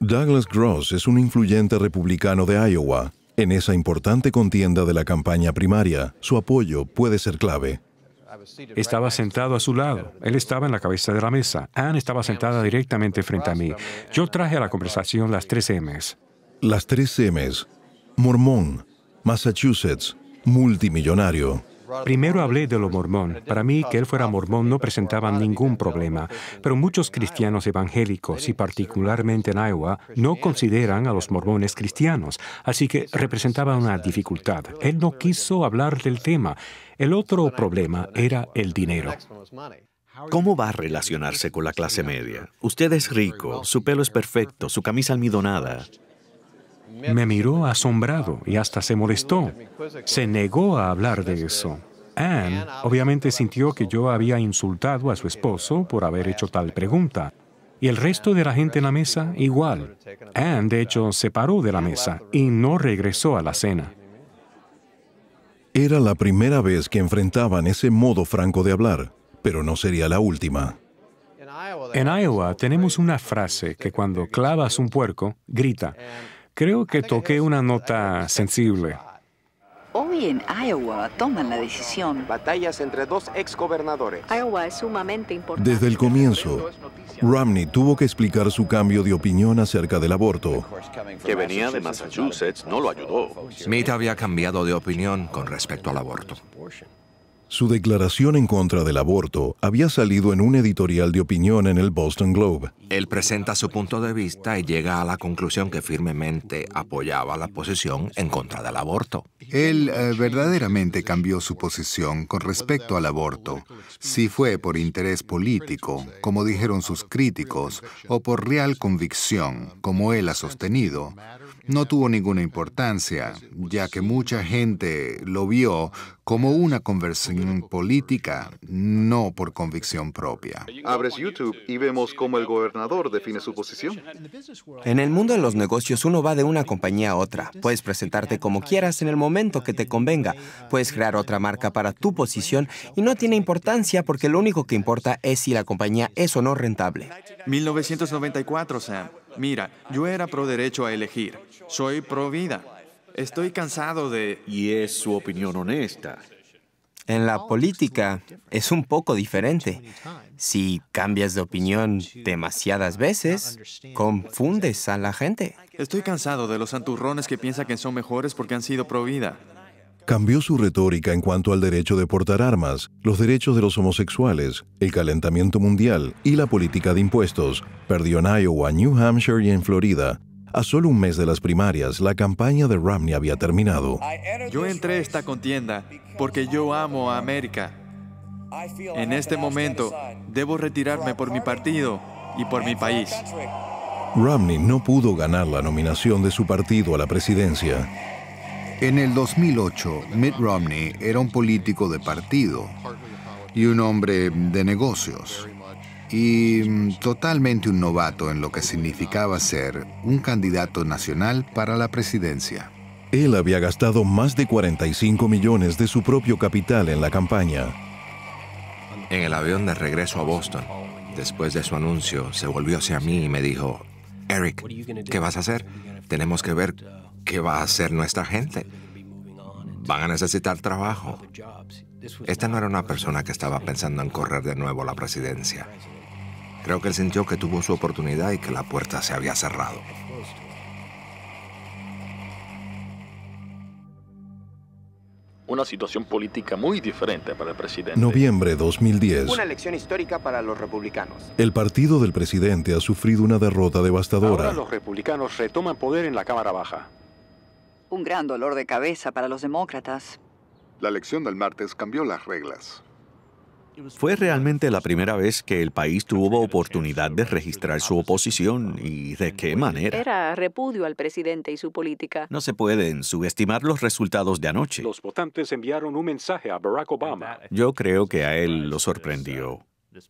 Douglas Gross es un influyente republicano de Iowa. En esa importante contienda de la campaña primaria, su apoyo puede ser clave. Estaba sentado a su lado. Él estaba en la cabeza de la mesa. Ann estaba sentada directamente frente a mí. Yo traje a la conversación las 3 M's. Las 3 M's. Mormón, Massachusetts, multimillonario. Primero hablé de lo mormón. Para mí, que él fuera mormón no presentaba ningún problema, pero muchos cristianos evangélicos, y particularmente en Iowa, no consideran a los mormones cristianos, así que representaba una dificultad. Él no quiso hablar del tema. El otro problema era el dinero. ¿Cómo va a relacionarse con la clase media? Usted es rico, su pelo es perfecto, su camisa almidonada. Me miró asombrado y hasta se molestó. Se negó a hablar de eso. Ann, obviamente, sintió que yo había insultado a su esposo por haber hecho tal pregunta. Y el resto de la gente en la mesa, igual. Ann, de hecho, se paró de la mesa y no regresó a la cena. Era la primera vez que enfrentaban ese modo franco de hablar, pero no sería la última. En Iowa tenemos una frase que cuando clavas un puerco, grita. Creo que toqué una nota sensible. Hoy en Iowa toman la decisión. Batallas entre dos exgobernadores. Iowa es sumamente importante. Desde el comienzo, Romney tuvo que explicar su cambio de opinión acerca del aborto. Que venía de Massachusetts no lo ayudó. Mitt había cambiado de opinión con respecto al aborto. Su declaración en contra del aborto había salido en un editorial de opinión en el Boston Globe. Él presenta su punto de vista y llega a la conclusión que firmemente apoyaba la posición en contra del aborto. Él verdaderamente cambió su posición con respecto al aborto. Si fue por interés político, como dijeron sus críticos, o por real convicción, como él ha sostenido, no tuvo ninguna importancia, ya que mucha gente lo vio como una conversión política, no por convicción propia. Abres YouTube y vemos cómo el gobernador define su posición. En el mundo de los negocios, uno va de una compañía a otra. Puedes presentarte como quieras en el momento que te convenga. Puedes crear otra marca para tu posición y no tiene importancia porque lo único que importa es si la compañía es o no rentable. 1994, Sam. Mira, yo era pro derecho a elegir. Soy pro vida. Estoy cansado de... Y es su opinión honesta. En la política es un poco diferente. Si cambias de opinión demasiadas veces, confundes a la gente. Estoy cansado de los santurrones que piensan que son mejores porque han sido pro vida. Cambió su retórica en cuanto al derecho de portar armas, los derechos de los homosexuales, el calentamiento mundial y la política de impuestos. Perdió en Iowa, New Hampshire y en Florida. A solo un mes de las primarias, la campaña de Romney había terminado. Yo entré a esta contienda porque yo amo a América. En este momento, debo retirarme por mi partido y por mi país. Romney no pudo ganar la nominación de su partido a la presidencia. En el 2008, Mitt Romney era un político de partido y un hombre de negocios, y totalmente un novato en lo que significaba ser un candidato nacional para la presidencia. Él había gastado más de 45 millones de su propio capital en la campaña. En el avión de regreso a Boston, después de su anuncio, se volvió hacia mí y me dijo, Eric, ¿qué vas a hacer? Tenemos que ver... ¿Qué va a hacer nuestra gente? van a necesitar trabajo. Esta no era una persona que estaba pensando en correr de nuevo a la presidencia. Creo que él sintió que tuvo su oportunidad y que la puerta se había cerrado. Una situación política muy diferente para el presidente. Noviembre 2010. Una elección histórica para los republicanos. El partido del presidente ha sufrido una derrota devastadora. Ahora los republicanos retoman poder en la Cámara Baja. Un gran dolor de cabeza para los demócratas. La elección del martes cambió las reglas. Fue realmente la primera vez que el país tuvo oportunidad de registrar su oposición, y de qué manera. Era repudio al presidente y su política. No se pueden subestimar los resultados de anoche. Los votantes enviaron un mensaje a Barack Obama. Yo creo que a él lo sorprendió.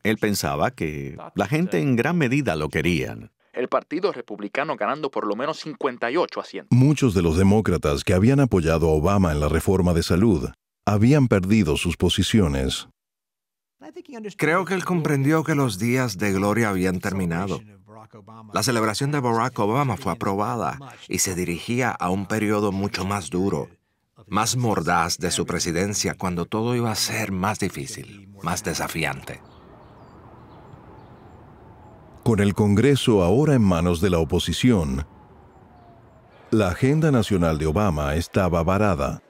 Él pensaba que la gente en gran medida lo querían. El Partido Republicano ganando por lo menos 58 asientos. Muchos de los demócratas que habían apoyado a Obama en la reforma de salud habían perdido sus posiciones. Creo que él comprendió que los días de gloria habían terminado. La celebración de Barack Obama fue aprobada y se dirigía a un periodo mucho más duro, más mordaz de su presidencia, cuando todo iba a ser más difícil, más desafiante. Con el Congreso ahora en manos de la oposición, la agenda nacional de Obama estaba varada.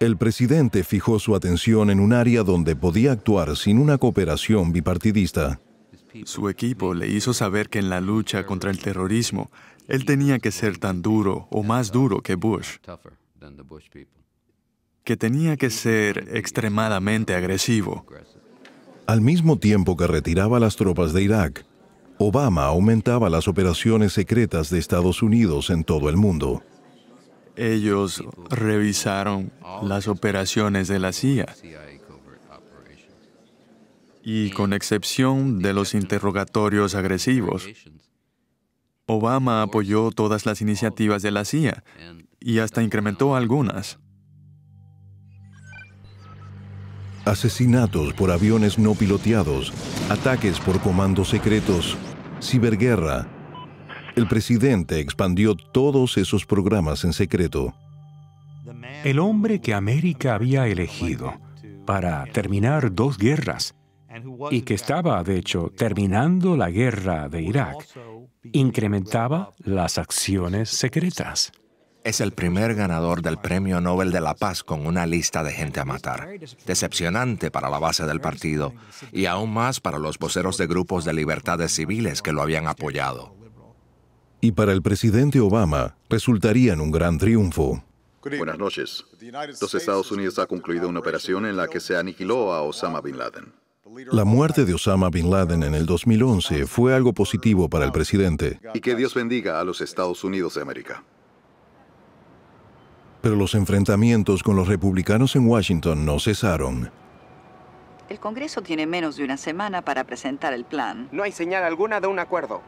El presidente fijó su atención en un área donde podía actuar sin una cooperación bipartidista. Su equipo le hizo saber que en la lucha contra el terrorismo, él tenía que ser tan duro o más duro que Bush, que tenía que ser extremadamente agresivo. Al mismo tiempo que retiraba las tropas de Irak, Obama aumentaba las operaciones secretas de Estados Unidos en todo el mundo. Ellos revisaron las operaciones de la CIA y, con excepción de los interrogatorios agresivos, Obama apoyó todas las iniciativas de la CIA y hasta incrementó algunas. Asesinatos por aviones no piloteados, ataques por comandos secretos, ciberguerra. El presidente expandió todos esos programas en secreto. El hombre que América había elegido para terminar dos guerras, y que estaba, de hecho, terminando la guerra de Irak, incrementaba las acciones secretas. Es el primer ganador del Premio Nobel de la Paz con una lista de gente a matar. Decepcionante para la base del partido, y aún más para los voceros de grupos de libertades civiles que lo habían apoyado. Y para el presidente Obama, resultaría en un gran triunfo. Buenas noches. Los Estados Unidos ha concluido una operación en la que se aniquiló a Osama Bin Laden. La muerte de Osama Bin Laden en el 2011 fue algo positivo para el presidente. Y que Dios bendiga a los Estados Unidos de América. Pero los enfrentamientos con los republicanos en Washington no cesaron. El Congreso tiene menos de una semana para presentar el plan. No hay señal alguna de un acuerdo.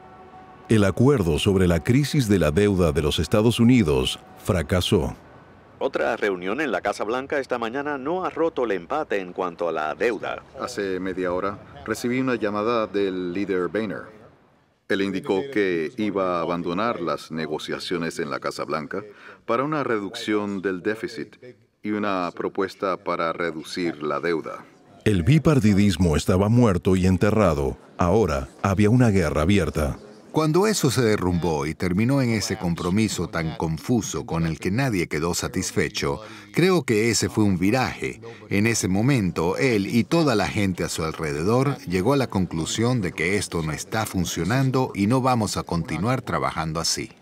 El acuerdo sobre la crisis de la deuda de los Estados Unidos fracasó. Otra reunión en la Casa Blanca esta mañana no ha roto el empate en cuanto a la deuda. Hace media hora recibí una llamada del líder Boehner. Él indicó que iba a abandonar las negociaciones en la Casa Blanca para una reducción del déficit y una propuesta para reducir la deuda. El bipartidismo estaba muerto y enterrado. Ahora había una guerra abierta. Cuando eso se derrumbó y terminó en ese compromiso tan confuso con el que nadie quedó satisfecho, creo que ese fue un viraje. En ese momento, él y toda la gente a su alrededor llegó a la conclusión de que esto no está funcionando y no vamos a continuar trabajando así.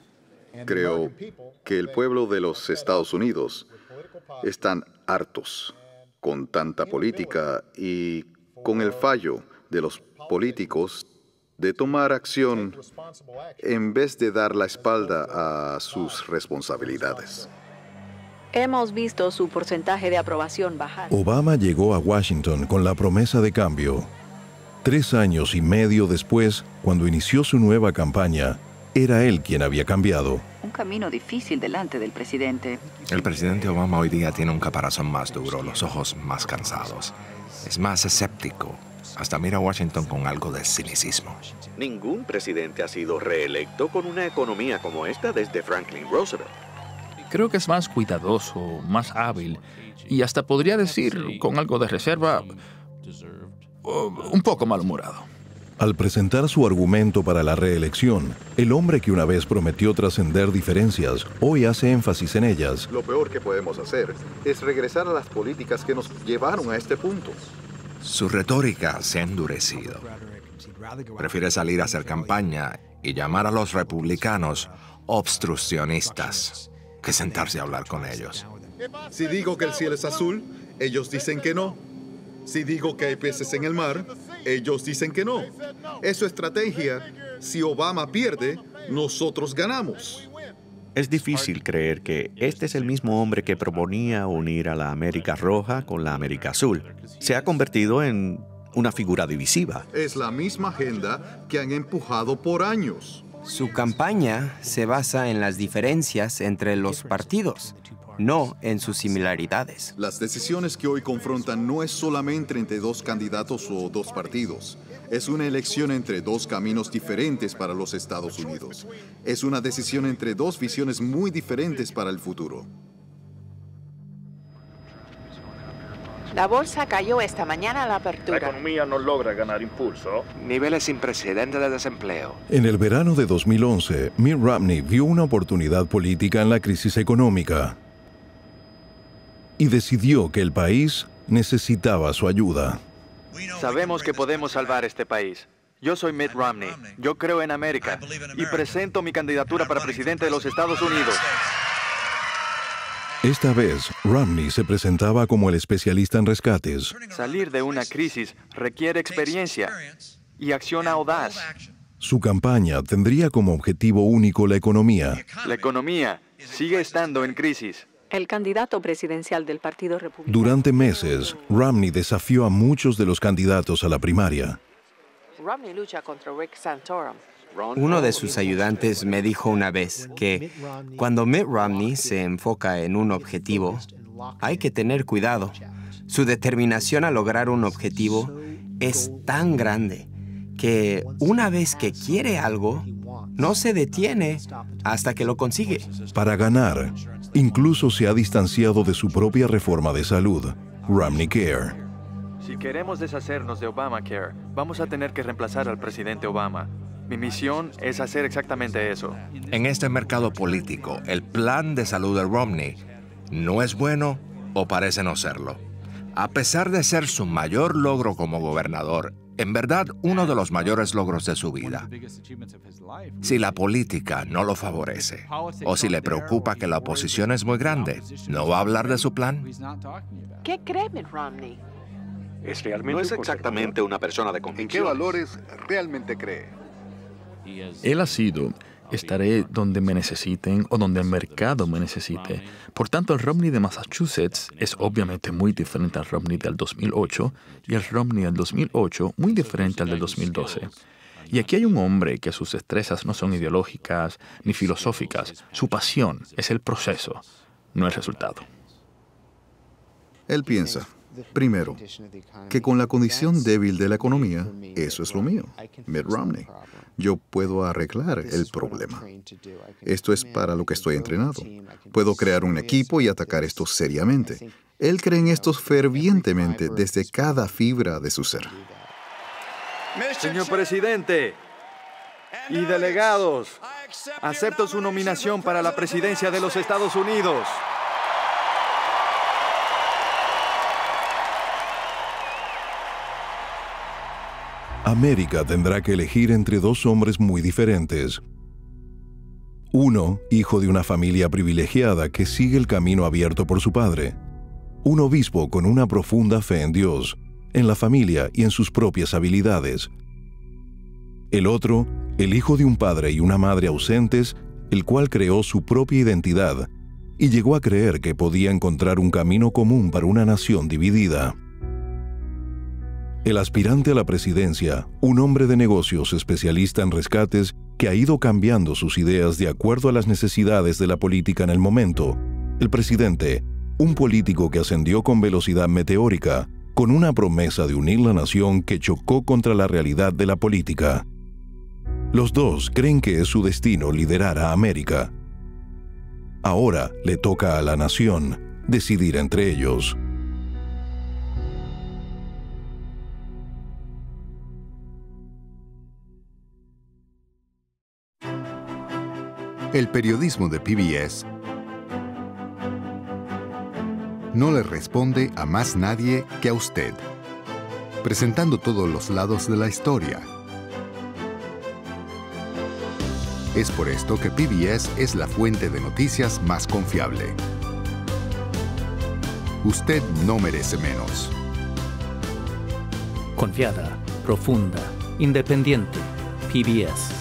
Creo que el pueblo de los Estados Unidos están hartos con tanta política y con el fallo de los políticos de tomar acción en vez de dar la espalda a sus responsabilidades. Hemos visto su porcentaje de aprobación bajar. Obama llegó a Washington con la promesa de cambio. 3 años y medio después, cuando inició su nueva campaña, era él quien había cambiado. Un camino difícil delante del presidente. El presidente Obama hoy día tiene un caparazón más duro, los ojos más cansados. Es más escéptico. Hasta mira a Washington con algo de cinicismo. Ningún presidente ha sido reelecto con una economía como esta desde Franklin Roosevelt. Creo que es más cuidadoso, más hábil, y hasta podría decir, con algo de reserva, un poco malhumorado. Al presentar su argumento para la reelección, el hombre que una vez prometió trascender diferencias, hoy hace énfasis en ellas. Lo peor que podemos hacer es regresar a las políticas que nos llevaron a este punto. Su retórica se ha endurecido. Prefiere salir a hacer campaña y llamar a los republicanos obstruccionistas que sentarse a hablar con ellos. Si digo que el cielo es azul, ellos dicen que no. Si digo que hay peces en el mar, ellos dicen que no. Es su estrategia. Si Obama pierde, nosotros ganamos. Es difícil creer que este es el mismo hombre que proponía unir a la América Roja con la América Azul. Se ha convertido en una figura divisiva. Es la misma agenda que han empujado por años. Su campaña se basa en las diferencias entre los partidos, no en sus similaridades. Las decisiones que hoy confrontan no es solamente entre dos candidatos o dos partidos. Es una elección entre dos caminos diferentes para los Estados Unidos. Es una decisión entre dos visiones muy diferentes para el futuro. La bolsa cayó esta mañana a la apertura. La economía no logra ganar impulso. Niveles sin precedentes de desempleo. En el verano de 2011, Mitt Romney vio una oportunidad política en la crisis económica y decidió que el país necesitaba su ayuda. Sabemos que podemos salvar este país. Yo soy Mitt Romney. Yo creo en América y presento mi candidatura para presidente de los Estados Unidos. Esta vez, Romney se presentaba como el especialista en rescates. Salir de una crisis requiere experiencia y acción audaz. Su campaña tendría como objetivo único la economía. La economía sigue estando en crisis. El candidato presidencial del Partido Republicano. Durante meses, Romney desafió a muchos de los candidatos a la primaria. Romney lucha contra Rick Santorum. Uno de sus ayudantes me dijo una vez que cuando Mitt Romney se enfoca en un objetivo, hay que tener cuidado. Su determinación a lograr un objetivo es tan grande que una vez que quiere algo, no se detiene hasta que lo consigue. Para ganar, incluso se ha distanciado de su propia reforma de salud, Romneycare. Si queremos deshacernos de Obamacare, vamos a tener que reemplazar al presidente Obama. Mi misión es hacer exactamente eso. En este mercado político, el plan de salud de Romney no es bueno o parece no serlo. A pesar de ser su mayor logro como gobernador, en verdad uno de los mayores logros de su vida. Si la política no lo favorece o si le preocupa que la oposición es muy grande, ¿no va a hablar de su plan? ¿Qué cree Mitt Romney? No es exactamente una persona de convicciones. ¿En qué valores realmente cree? Él ha sido, estaré donde me necesiten o donde el mercado me necesite. Por tanto, el Romney de Massachusetts es obviamente muy diferente al Romney del 2008 y el Romney del 2008 muy diferente al del 2012. Y aquí hay un hombre que sus destrezas no son ideológicas ni filosóficas. Su pasión es el proceso, no el resultado. Él piensa, primero, que con la condición débil de la economía, eso es lo mío, Mitt Romney. Yo puedo arreglar el problema. Esto es para lo que estoy entrenado. Puedo crear un equipo y atacar esto seriamente. Él cree en esto fervientemente desde cada fibra de su ser. Señor presidente y delegados, acepto su nominación para la presidencia de los Estados Unidos. América tendrá que elegir entre dos hombres muy diferentes. Uno, hijo de una familia privilegiada que sigue el camino abierto por su padre. Un obispo con una profunda fe en Dios, en la familia y en sus propias habilidades. El otro, el hijo de un padre y una madre ausentes, el cual creó su propia identidad y llegó a creer que podía encontrar un camino común para una nación dividida. El aspirante a la presidencia, un hombre de negocios especialista en rescates que ha ido cambiando sus ideas de acuerdo a las necesidades de la política en el momento. El presidente, un político que ascendió con velocidad meteórica, con una promesa de unir la nación que chocó contra la realidad de la política. Los dos creen que es su destino liderar a América. Ahora le toca a la nación decidir entre ellos. El periodismo de PBS no le responde a más nadie que a usted, presentando todos los lados de la historia. Es por esto que PBS es la fuente de noticias más confiable. Usted no merece menos. Confiada, profunda, independiente, PBS.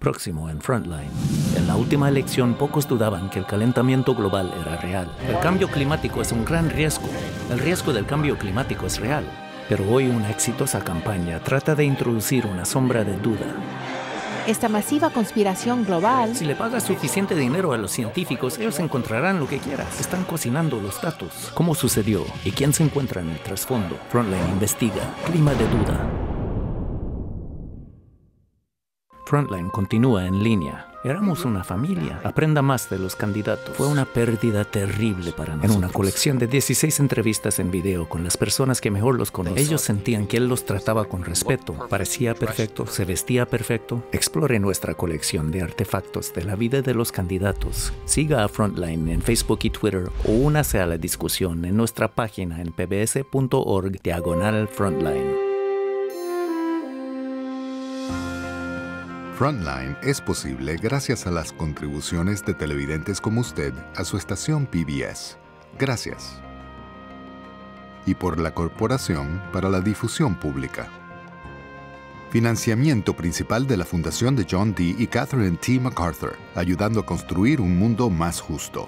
Próximo en Frontline. En la última elección, pocos dudaban que el calentamiento global era real. El cambio climático es un gran riesgo. El riesgo del cambio climático es real. Pero hoy una exitosa campaña trata de introducir una sombra de duda. Esta masiva conspiración global... Si le pagas suficiente dinero a los científicos, ellos encontrarán lo que quieras. Están cocinando los datos. ¿Cómo sucedió? ¿Y quién se encuentra en el trasfondo? Frontline investiga. Clima de duda. Frontline continúa en línea. Éramos una familia. Aprenda más de los candidatos. Fue una pérdida terrible para nosotros. En una colección de 16 entrevistas en video con las personas que mejor los conocen. Ellos sentían que él los trataba con respeto. Parecía perfecto, se vestía perfecto. Explore nuestra colección de artefactos de la vida de los candidatos. Siga a Frontline en Facebook y Twitter o únase a la discusión en nuestra página en pbs.org/Frontline. Frontline es posible gracias a las contribuciones de televidentes como usted a su estación PBS. Gracias. Y por la Corporación para la Difusión Pública. Financiamiento principal de la Fundación de John D. y Catherine T. MacArthur, ayudando a construir un mundo más justo.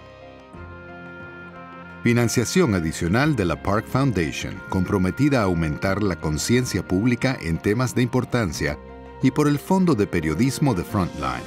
Financiación adicional de la Park Foundation, comprometida a aumentar la conciencia pública en temas de importancia, y por el Fondo de Periodismo de Frontline.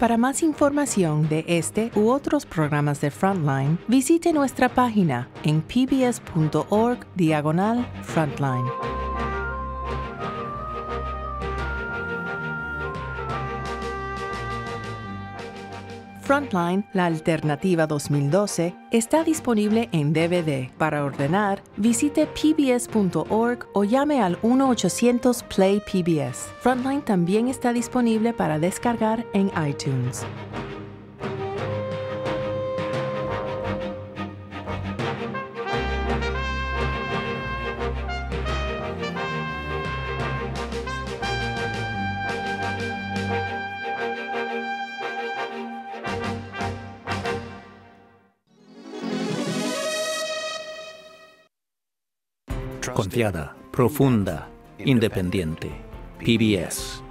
Para más información de este u otros programas de Frontline, visite nuestra página en pbs.org/Frontline. Frontline, la alternativa 2012, está disponible en DVD. Para ordenar, visite pbs.org o llame al 1-800-PLAY-PBS. Frontline también está disponible para descargar en iTunes. Confiada, profunda, independiente. PBS.